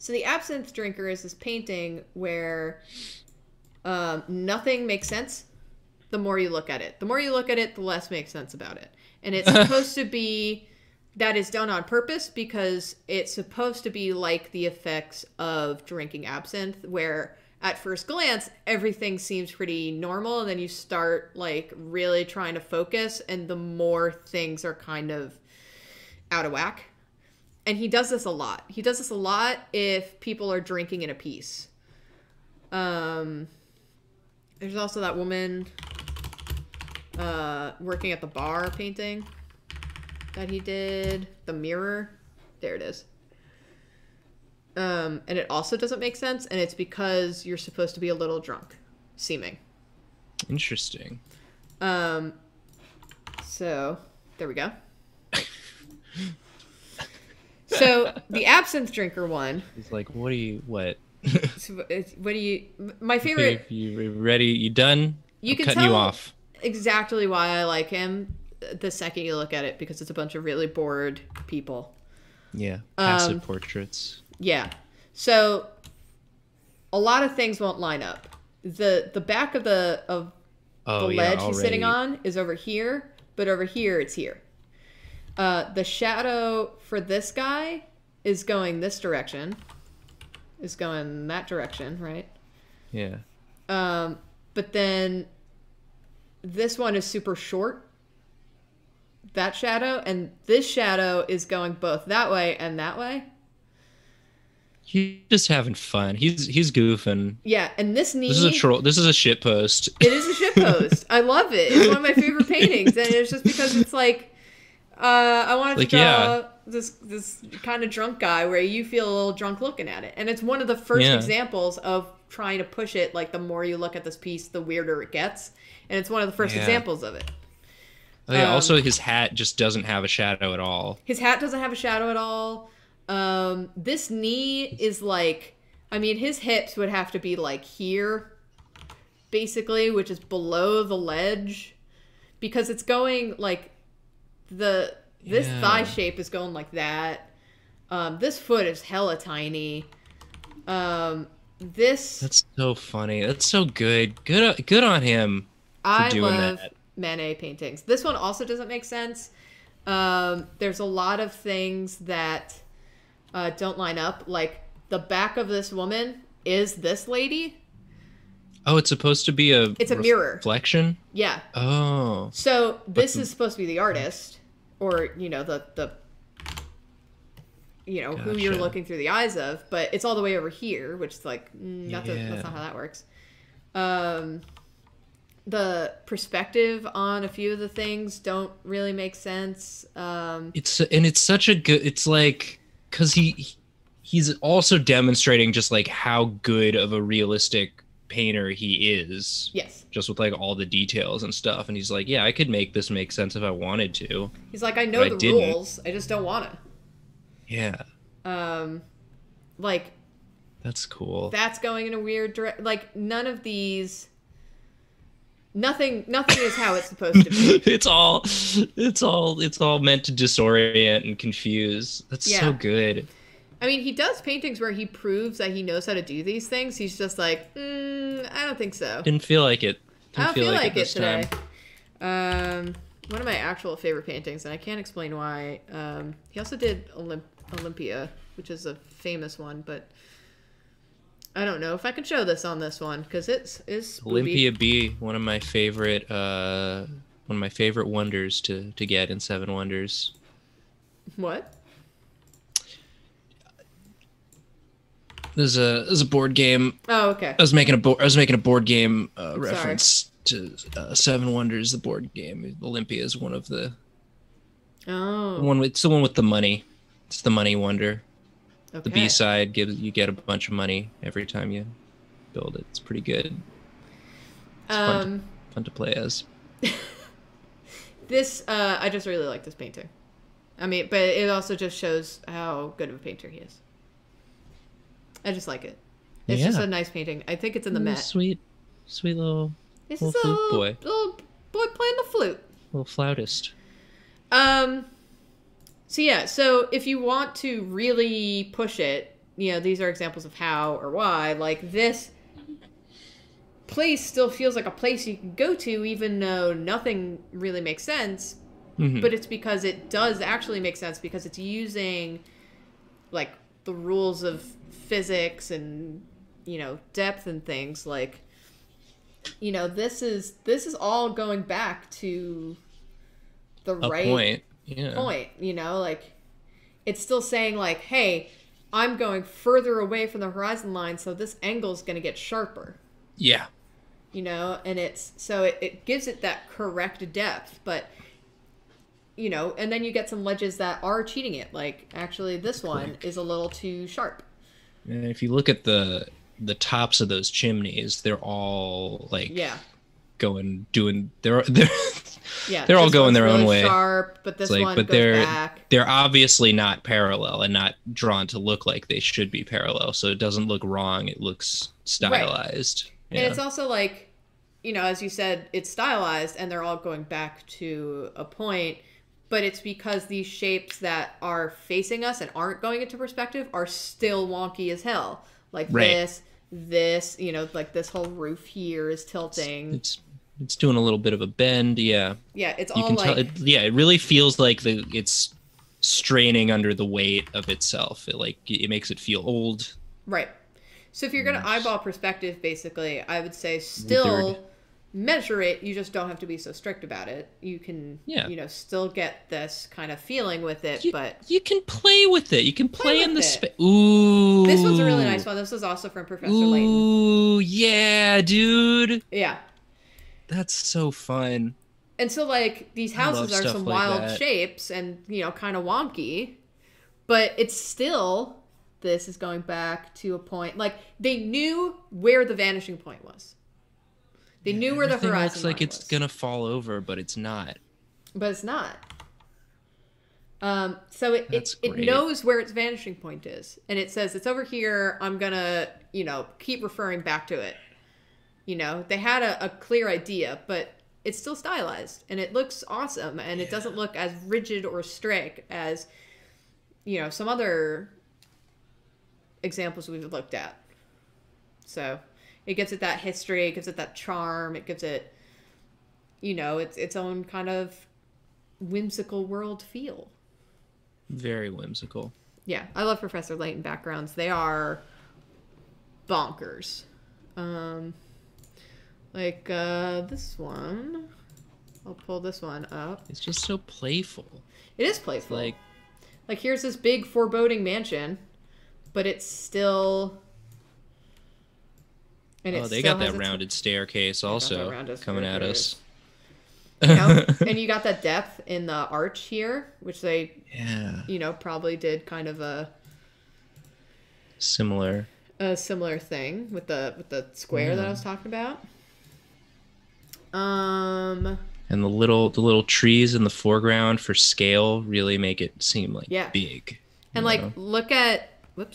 So The Absinthe Drinker is this painting where nothing makes sense the more you look at it. The more you look at it, the less makes sense about it. And it's supposed to be that is done on purpose because it's supposed to be like the effects of drinking absinthe, where at first glance, everything seems pretty normal. And then you start like really trying to focus, and the more things are kind of out of whack. And he does this a lot. He does this a lot if people are drinking in a piece. There's also that woman working at the bar painting that he did. The mirror. There it is. And it also doesn't make sense, and it's because you're supposed to be a little drunk, seeming. Interesting. So, there we go. So, the absinthe drinker one. It's like, what do you, what? So, what do you, my favorite. You ready? You done? You can cutting tell you off. Exactly why I like him the second you look at it, because it's a bunch of really bored people. Yeah, passive portraits. Yeah, so a lot of things won't line up. The back of the ledge he's sitting on is over here, but over here it's here. The shadow for this guy is going this direction, is going that direction, right? Yeah. But then this one is super short, that shadow, and this shadow is going both that way and that way. He's just having fun. He's goofing. Yeah, and this knee. This is a troll. This is a shit post. It is a shit post. I love it. It's one of my favorite paintings, and it's just because it's like, I wanted to draw this kind of drunk guy where you feel a little drunk looking at it, and it's one of the first examples of trying to push it. Like the more you look at this piece, the weirder it gets, and it's one of the first examples of it. Oh, yeah, also, his hat just doesn't have a shadow at all. His hat doesn't have a shadow at all. This knee is like, I mean, his hips would have to be like here, basically, which is below the ledge, because it's going like this thigh shape is going like that. This foot is hella tiny. That's so funny. That's so good. Good on him for doing that. I love Manet paintings. This one also doesn't make sense. There's a lot of things that don't line up. Like the back of this woman is this lady. Oh, it's supposed to be a mirror reflection. Yeah. Oh. So this is supposed to be the artist, or the gotcha. Who you're looking through the eyes of, but it's all the way over here, which is like that's not how that works. The perspective on a few of the things don't really make sense. It's such a good. It's like. Because he's also demonstrating just like how good of a realistic painter he is. Yes. Just with like all the details and stuff, and he's like, yeah, I could make this make sense if I wanted to. He's like, I know the rules, I just don't want to. Yeah. Like. That's cool. That's going in a weird direction. Like none of these. Nothing is how it's supposed to be. It's all meant to disorient and confuse. That's so good. I mean, he does paintings where he proves that he knows how to do these things. He's just like, I don't think so. Didn't feel like it. I don't feel like it today. One of my actual favorite paintings, and I can't explain why. He also did Olympia, which is a famous one, but I don't know if I can show this on this one because it's Olympia B, one of my favorite wonders to get in 7 Wonders. What? There's a board game. Oh, okay. I was making a board game reference to 7 Wonders. The board game Olympia is one of the. Oh. It's the one with the money. It's the money wonder. Okay. The B-side you get a bunch of money every time you build it. It's pretty good. It's fun to play as. I just really like this painting. I mean, but it also just shows how good of a painter he is. I just like it. It's just a nice painting. I think it's in the Met. Sweet little flute boy. Little boy playing the flute. Little flautist. So if you want to really push it, these are examples of how or why. Like, this place still feels like a place you can go to, even though nothing really makes sense. Mm-hmm. But it's because it does actually make sense, because it's using like the rules of physics and, you know, depth and things like, you know, this is all going back to the right point, you know, like it's still saying like, hey, I'm going further away from the horizon line, so this angle's going to get sharper. Yeah. You know, and it's, so it gives it that correct depth, but, you know, and then you get some ledges that are cheating it. Like, actually, this one is a little too sharp. And if you look at the tops of those chimneys, they're all, like, yeah, going, doing, they're yeah, they're all going their really own way. Sharp, but this like, one but goes they're back. They're obviously not parallel and not drawn to look like they should be parallel. So it doesn't look wrong. It looks stylized. Right. Yeah. And it's also like, you know, as you said, it's stylized and they're all going back to a point, but it's because these shapes that are facing us and aren't going into perspective are still wonky as hell. Like right. this, you know, like this whole roof here is tilting. It's doing a little bit of a bend, yeah. Yeah, it's all like... Tell, it really feels like it's straining under the weight of itself. It makes it feel old. Right. So if you're going to eyeball perspective, basically, I would say still measure it. You just don't have to be so strict about it. You can, you know, still get this kind of feeling with it, but... You can play with it. You can play in the space. Ooh. This one's a really nice one. This was also from Professor Layton. Ooh, yeah, dude. Yeah. That's so fun. And so, like, these houses are some wild shapes and, you know, kind of wonky. But it's still, this is going back to a point. Like, they knew where the vanishing point was. They knew where the horizon was. It looks like it's going to fall over, but it's not. But it's not. So it knows where its vanishing point is. And it says, it's over here. I'm going to, you know, keep referring back to it. You know, they had a clear idea, but it's still stylized and it looks awesome and it doesn't look as rigid or strict as, you know, some other examples we've looked at. So it gives it that history, it gives it that charm, it gives it, you know, its own kind of whimsical world feel. Very whimsical. Yeah, I love Professor Layton backgrounds. They are bonkers. Like, this one. I'll pull this one up. It's just so playful. It is playful. Like, here's this big foreboding mansion, but it's still... And oh, they got that rounded staircase also coming at us. You know? And you got that depth in the arch here, which they, you know, probably did kind of a... Similar thing with the square that I was talking about. And the little trees in the foreground for scale really make it seem like big. And like look at the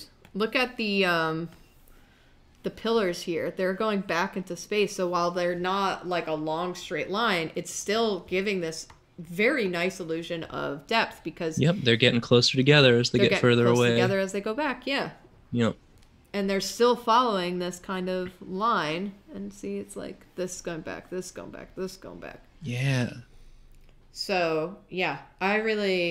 pillars here. They're going back into space, so while they're not like a long straight line, it's still giving this very nice illusion of depth because they're getting closer together as they get further away. Together as they go back, Yep. And they're still following this kind of line. And see, it's like this going back, this going back, this going back. Yeah. So, yeah, I'm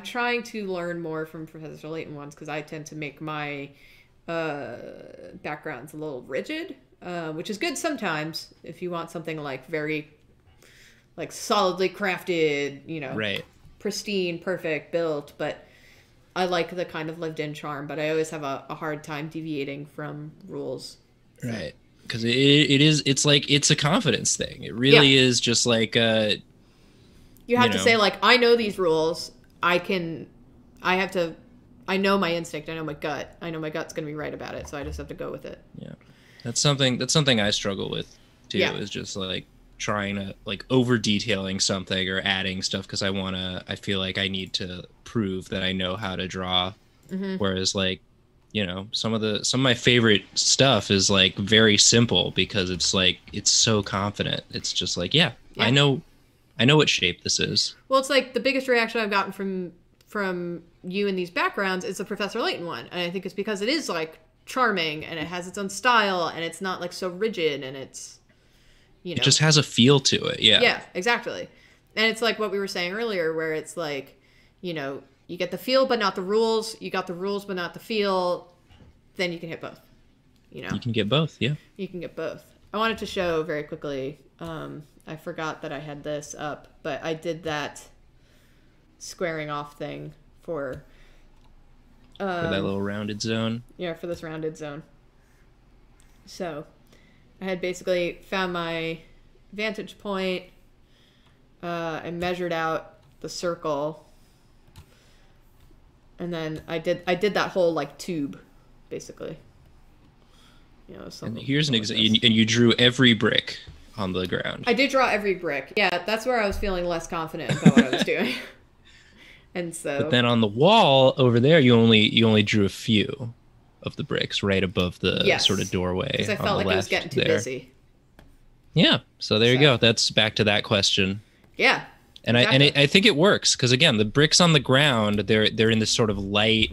trying to learn more from Professor Layton ones because I tend to make my backgrounds a little rigid, which is good sometimes if you want something like very, like solidly crafted, you know, pristine, perfect built, but... I like the kind of lived-in charm, but I always have a hard time deviating from rules. Right, because it's a confidence thing. It really is just like you have to say like, I know these rules. I know my instinct. I know my gut. I know my gut's gonna be right about it, so I just have to go with it. Yeah, that's something I struggle with too. Yeah. Is just like trying to like over detailing something or adding stuff because I feel like I need to prove that I know how to draw. Mm-hmm. Whereas like, you know, some of my favorite stuff is like very simple because it's like, it's so confident. It's just like, I know what shape this is. Well, it's like the biggest reaction I've gotten from you in these backgrounds is the Professor Layton one. And I think it's because it is like charming and it has its own style and it's not like so rigid and it's, you know, it just has a feel to it. Yeah, exactly. And it's like what we were saying earlier, where it's like, you know, you get the feel but not the rules. You got the rules but not the feel. Then you can hit both. You know, you can get both. Yeah, you can get both. I wanted to show very quickly. I forgot that I had this up, but I did that squaring off thing for that little rounded zone. Yeah, for this rounded zone. So I had basically found my vantage point. I measured out the circle, and then I did that whole like tube, basically. You know, and here's an example. And you drew every brick on the ground. I did draw every brick. Yeah, that's where I was feeling less confident about what I was doing. And so. But then on the wall over there, you only drew a few of the bricks right above the sort of doorway. Because I felt like I was getting too busy. Yeah. So there you go. That's back to that question. Yeah. And exactly. I think it works because again, the bricks on the ground, they're in this sort of light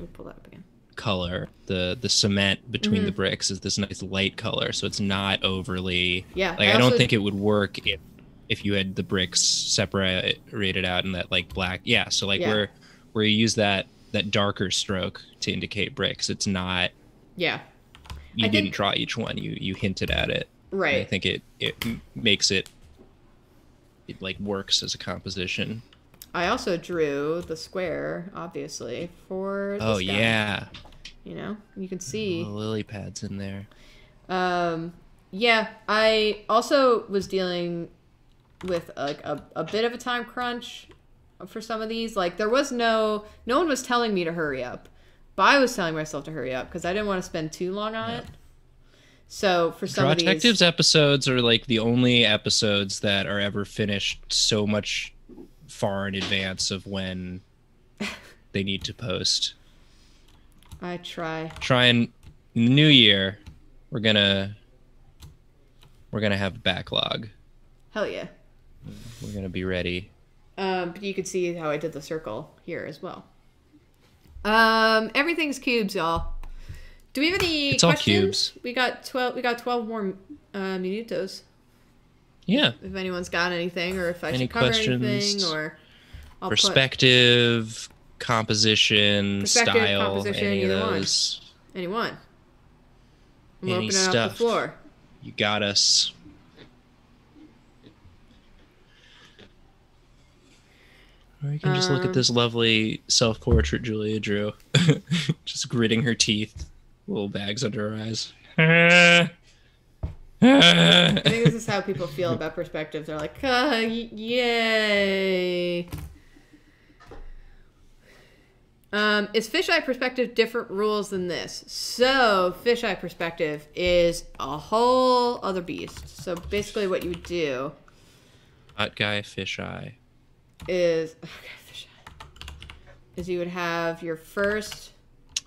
color. The cement between the bricks is this nice light color, so it's not overly. Yeah. Like I don't think it would work if you had the bricks separated out in that like black. Yeah. So like where you use that darker stroke to indicate bricks, it's not. Yeah. You didn't draw each one. You hinted at it. Right. And I think it makes it. It like works as a composition. I also drew the square, obviously, for the sky. Yeah. You know, you can see the lily pads in there. Yeah, I also was dealing with like a bit of a time crunch for some of these. Like there was no one was telling me to hurry up, but I was telling myself to hurry up because I didn't want to spend too long on it. So for some Draw Detectives episodes are like the only episodes that are ever finished so much far in advance of when they need to post. I try and in the new year we're gonna have a backlog. Hell yeah. We're gonna be ready. But you can see how I did the circle here as well. Everything's cubes, y'all. Do we have any questions? We got 12. We got 12 more minutos. Yeah. If anyone's got anything, or if I should cover anything, or I'll perspective, composition, style, composition, any of those. Anyone? I'm opening up the floor. You got us. Or you can just look at this lovely self-portrait Julia drew, just gritting her teeth. Little bags under her eyes. I think this is how people feel about perspectives. They're like, yay. Is fisheye perspective different rules than this? So fisheye perspective is a whole other beast. So basically what you would do. Hot guy fisheye. Is you would have your first.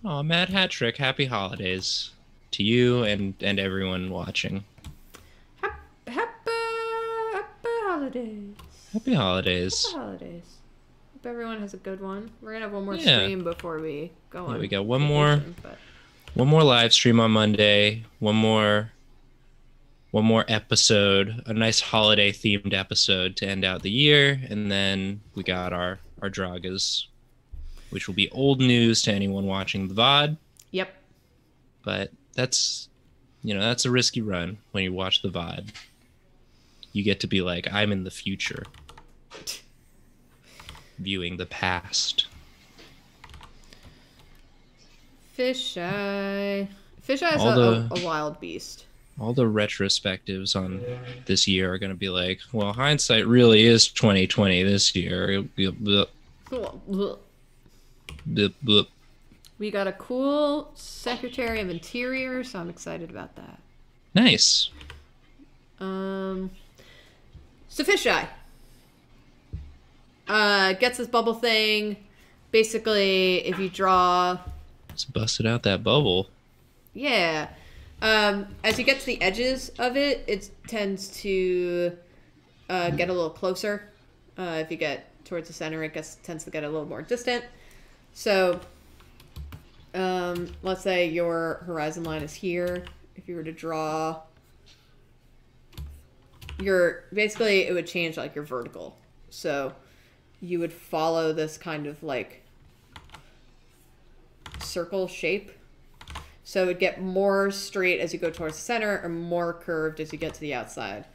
Oh, Matt Hattrick, happy holidays to you and everyone watching. Happy holidays. Happy holidays. Happy holidays. Hope everyone has a good one. We're going to have one more stream before we go on. We got one more live stream on Monday, one more episode, a nice holiday themed episode to end out the year, and then we got our Dragas, which will be old news to anyone watching the VOD. Yep. But that's, you know, that's a risky run when you watch the VOD. You get to be like, I'm in the future. Viewing the past. Fisheye. Fisheye is a wild beast. All the retrospectives on this year are going to be like, well, hindsight really is 2020 this year. Cool. Blip, blip. We got a cool Secretary of Interior, so I'm excited about that. Nice. So fisheye gets this bubble thing. Basically, if you draw, just busted out that bubble. Yeah. As you get to the edges of it, it tends to get a little closer. If you get towards the center, it tends to get a little more distant. So, let's say your horizon line is here. If you were to draw basically it would change like your vertical. So you would follow this kind of like circle shape. So it would get more straight as you go towards the center or more curved as you get to the outside.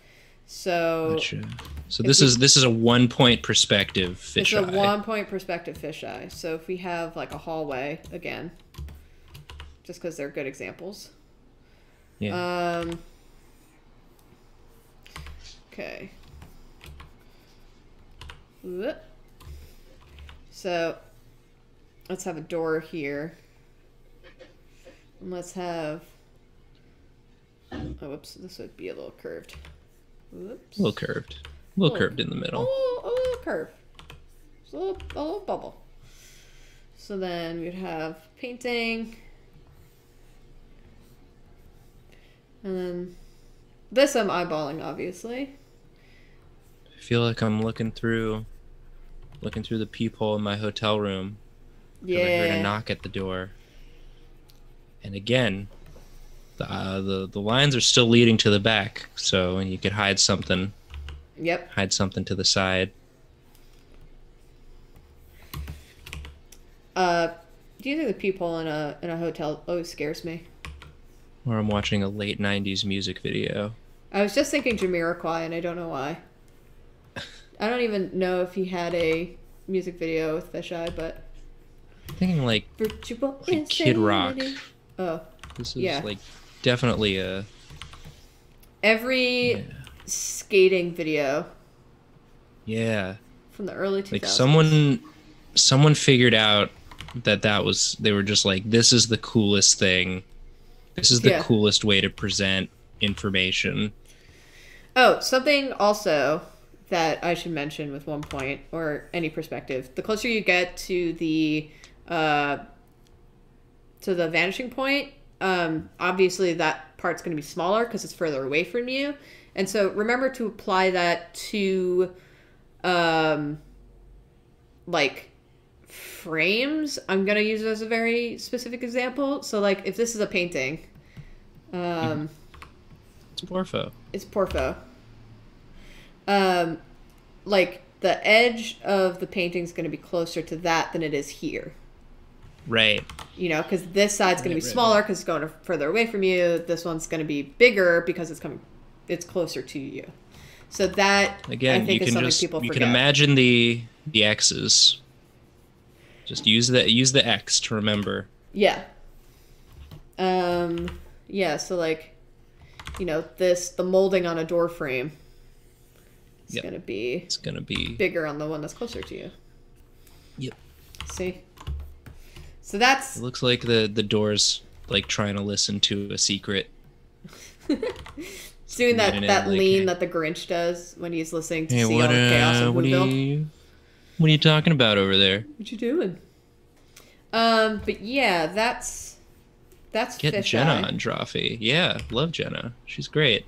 So gotcha. So this is a 1-point perspective fisheye. It's a 1-point perspective fisheye. So if we have like a hallway again, just because they're good examples. Yeah. Okay. Whoop. So let's have a door here. And let's have, oh, whoops, this would be a little curved. Whoops. A little curved. A little curved in the middle. A little curve. A little bubble. So then we'd have painting. And then this I'm eyeballing, obviously. I feel like I'm looking through the peephole in my hotel room. Yeah. I heard a knock at the door. And again, the lines are still leading to the back, so you could hide something. Yep. Hide something to the side. Do you think the peephole in a hotel always scares me? Or I'm watching a late 90s music video. I was just thinking Jamiroquai, and I don't know why. I don't even know if he had a music video with fisheye, but... I'm thinking like Kid Rock. Oh, this is yeah. Like definitely a... Every... Yeah. Skating video. Yeah. From the early 2000s. Like someone figured out that was, they were just like, this is the coolest thing. This is the yeah. coolest way to present information. Oh, something also that I should mention with 1 point or any perspective. The closer you get to the vanishing point, obviously that part's going to be smaller because it's further away from you. And so remember to apply that to, like, frames. I'm going to use it as a very specific example. So, like, if this is a painting. It's Porpho. It's Porpho. Like, the edge of the painting is going to be closer to that than it is here. Right. You know, because this side's going to be smaller because it's going further away from you. This one's going to be bigger because it's coming... It's closer to you, so that again I think you can just people you forget. Can imagine the X's. Just use the X to remember. Yeah. Yeah. So like, you know, the molding on a door frame. It's yep. gonna be. It's gonna be bigger on the one that's closer to you. Yep. See. So that's. It looks like the door's like trying to listen to a secret. It's doing that lean that the Grinch does when he's listening to see all the chaos of Whoville. What are you talking about over there? What you doing? But yeah, that's get Jenna on Drawfee. Yeah, love Jenna. She's great.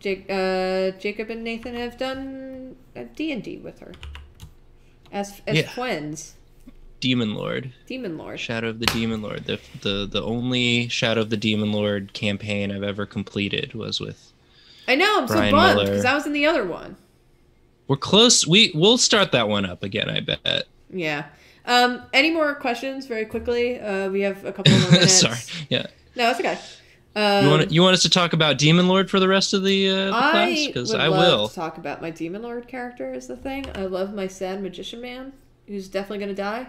Jacob and Nathan have done a D&D with her as yeah. twins. Demon Lord. Demon Lord. Shadow of the Demon Lord. The only Shadow of the Demon Lord campaign I've ever completed was with. I know, I'm Brian so bummed because I was in the other one. We're close. We'll start that one up again, I bet. Yeah. Any more questions very quickly? We have a couple more minutes. Sorry. Yeah. No, it's okay. You want us to talk about Demon Lord for the rest of the class? Because I will. To talk about my Demon Lord character is the thing. I love my sad magician man who's definitely gonna die.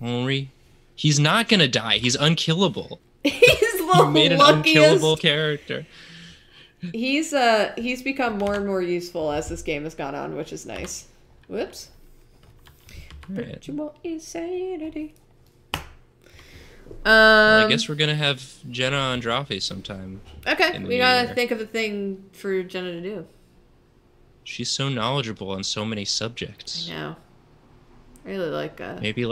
Henry, he's not gonna die. He's unkillable. He's the made an unkillable character. He's become more and more useful as this game has gone on, which is nice. Whoops. Virtual insanity. Well, I guess we're gonna have Jenna on Drawfee sometime. Okay, we gotta think of a thing for Jenna to do. She's so knowledgeable on so many subjects. I know. Really like maybe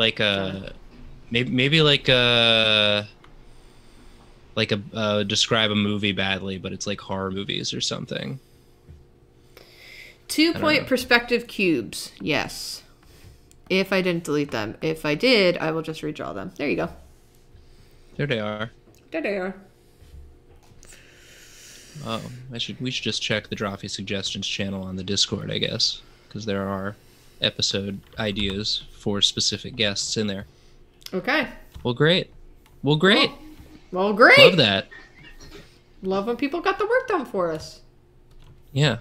describe a movie badly, but it's like horror movies or something. 2-point perspective cubes, yes. If I didn't delete them, if I did, I will just redraw them. There you go. There they are. There they are. Oh, we should just check the Drawfee suggestions channel on the Discord, I guess, because there are episode ideas for specific guests in there. Okay. Well, great. Well, great. Well, great. Love that. Love when people got the work done for us. Yeah.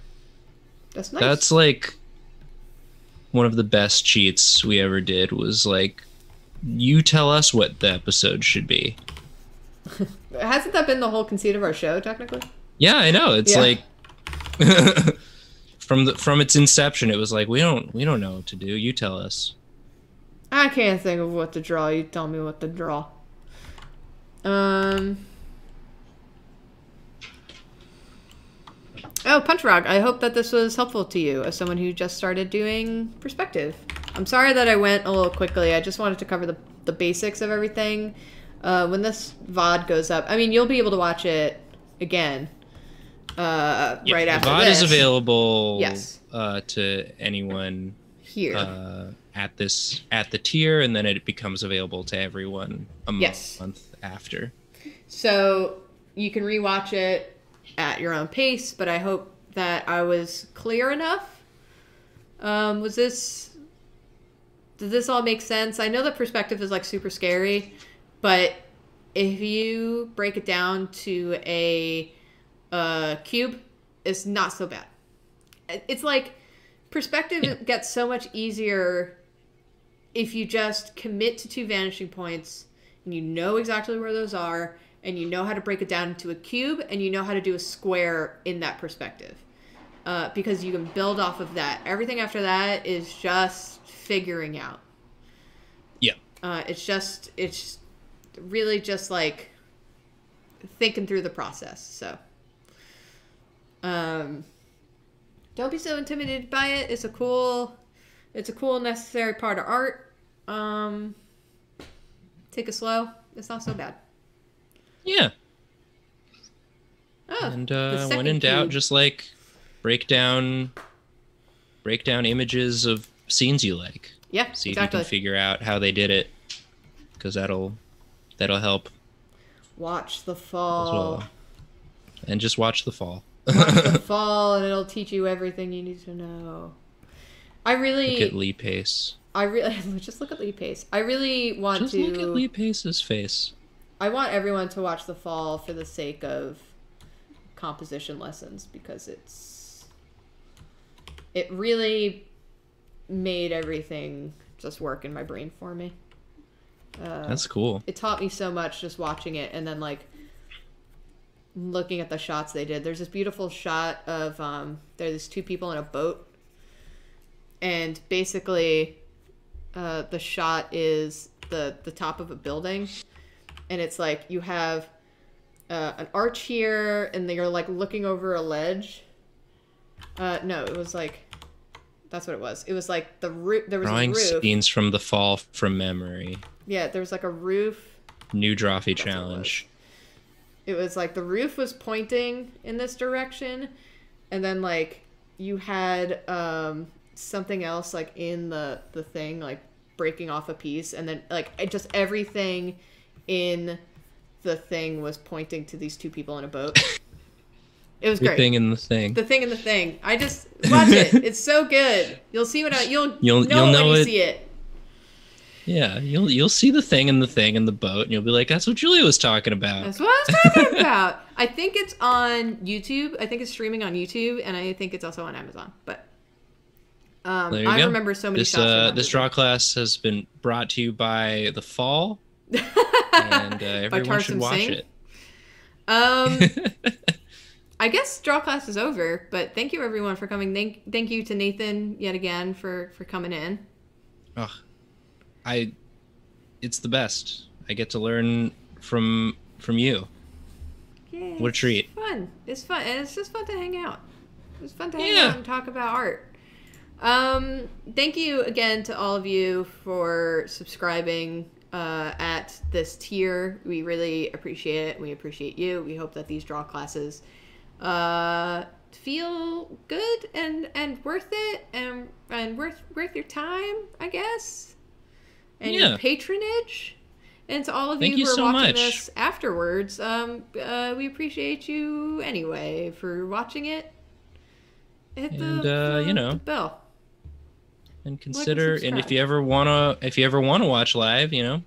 That's nice. That's like one of the best cheats we ever did was like, you tell us what the episode should be. Hasn't that been the whole conceit of our show, technically? Yeah, I know. It's like from its inception, it was like we don't know what to do. You tell us. I can't think of what to draw. You tell me what to draw. Oh, Punch Rock, I hope that this was helpful to you as someone who just started doing perspective. I'm sorry that I went a little quickly. I just wanted to cover the basics of everything. When this VOD goes up, I mean, you'll be able to watch it again right after this. The VOD is available to anyone here at the tier, and then it becomes available to everyone a month after. So you can rewatch it at your own pace, but I hope that I was clear enough. Does this all make sense? I know that perspective is like super scary, but if you break it down to a cube, it's not so bad. It's like perspective gets so much easier if you just commit to 2 vanishing points and you know exactly where those are, and you know how to break it down into a cube, and you know how to do a square in that perspective. Because you can build off of that. Everything after that is just figuring out. Yeah. It's really just like thinking through the process. So don't be so intimidated by it. It's a cool necessary part of art. Take it slow. It's not so bad. Yeah. Oh, and when in doubt, just like break down images of scenes you like. Yeah, see exactly. If you can figure out how they did it, because that'll help. Watch The Fall. As well. And just watch The Fall. Watch The Fall, and it'll teach you everything you need to know. Look at Lee Pace. Just look at Lee Pace. I really want to. Just look at Lee Pace's face. I want everyone to watch The Fall for the sake of composition lessons, because it really made everything just work in my brain for me. That's cool. It taught me so much just watching it, and then like looking at the shots they did. There's this beautiful shot of there's 2 people in a boat, and basically the shot is the top of a building. And it's like you have an arch here, and you're like looking over a ledge. No, it was like that's what it was. It was like the roof. There was drawing a roof. Scenes from The Fall from memory. Yeah, there was like a roof. New Drawfee challenge. It was like the roof was pointing in this direction, and then like you had something else like in the thing like breaking off a piece, and then like it just everything in the thing was pointing to these 2 people in a boat. It was great. The thing in the thing. The thing in the thing. I just watch it. It's so good. You'll see you'll know when you see it. Yeah, you'll see the thing in the thing in the boat, and you'll be like, "That's what Julia was talking about." That's what I was talking about. I think it's on YouTube. I think it's streaming on YouTube, and I think it's also on Amazon. But I remember so many shots. This draw class has been brought to you by The Fall. And everyone should watch it. I guess draw class is over, but thank you everyone for coming. Thank you to Nathan yet again for coming in. Ugh, it's the best. I get to learn from you. Yeah, what a treat! It's fun, and it's just fun to hang out. It's fun to hang out and talk about art. Thank you again to all of you for subscribing. At this tier, we really appreciate it. We appreciate you. We hope that these draw classes feel good and worth it and worth your time, I guess, and your patronage. And to all of you who are watching this afterwards, we appreciate you anyway for watching it. Hit the bell. And consider, and if you ever wanna watch live, you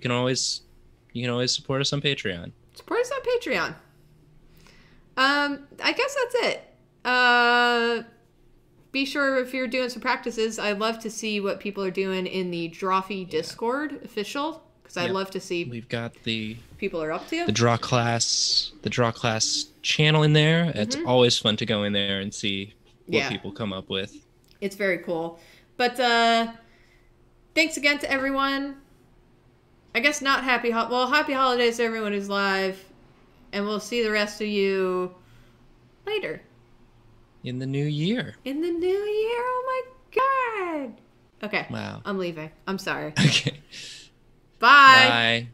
can always support us on Patreon. Support us on Patreon. I guess that's it. Be sure if you're doing some practices, I love to see what people are doing in the Drawfee Discord official, because I love to see people are up to. The Drawclass channel in there. It's always fun to go in there and see what people come up with. It's very cool. But thanks again to everyone. I guess not happy happy holidays to everyone who's live, and we'll see the rest of you later. In the new year. In the new year. Oh my God. Okay. Wow. I'm leaving. I'm sorry. Okay. Bye. Bye.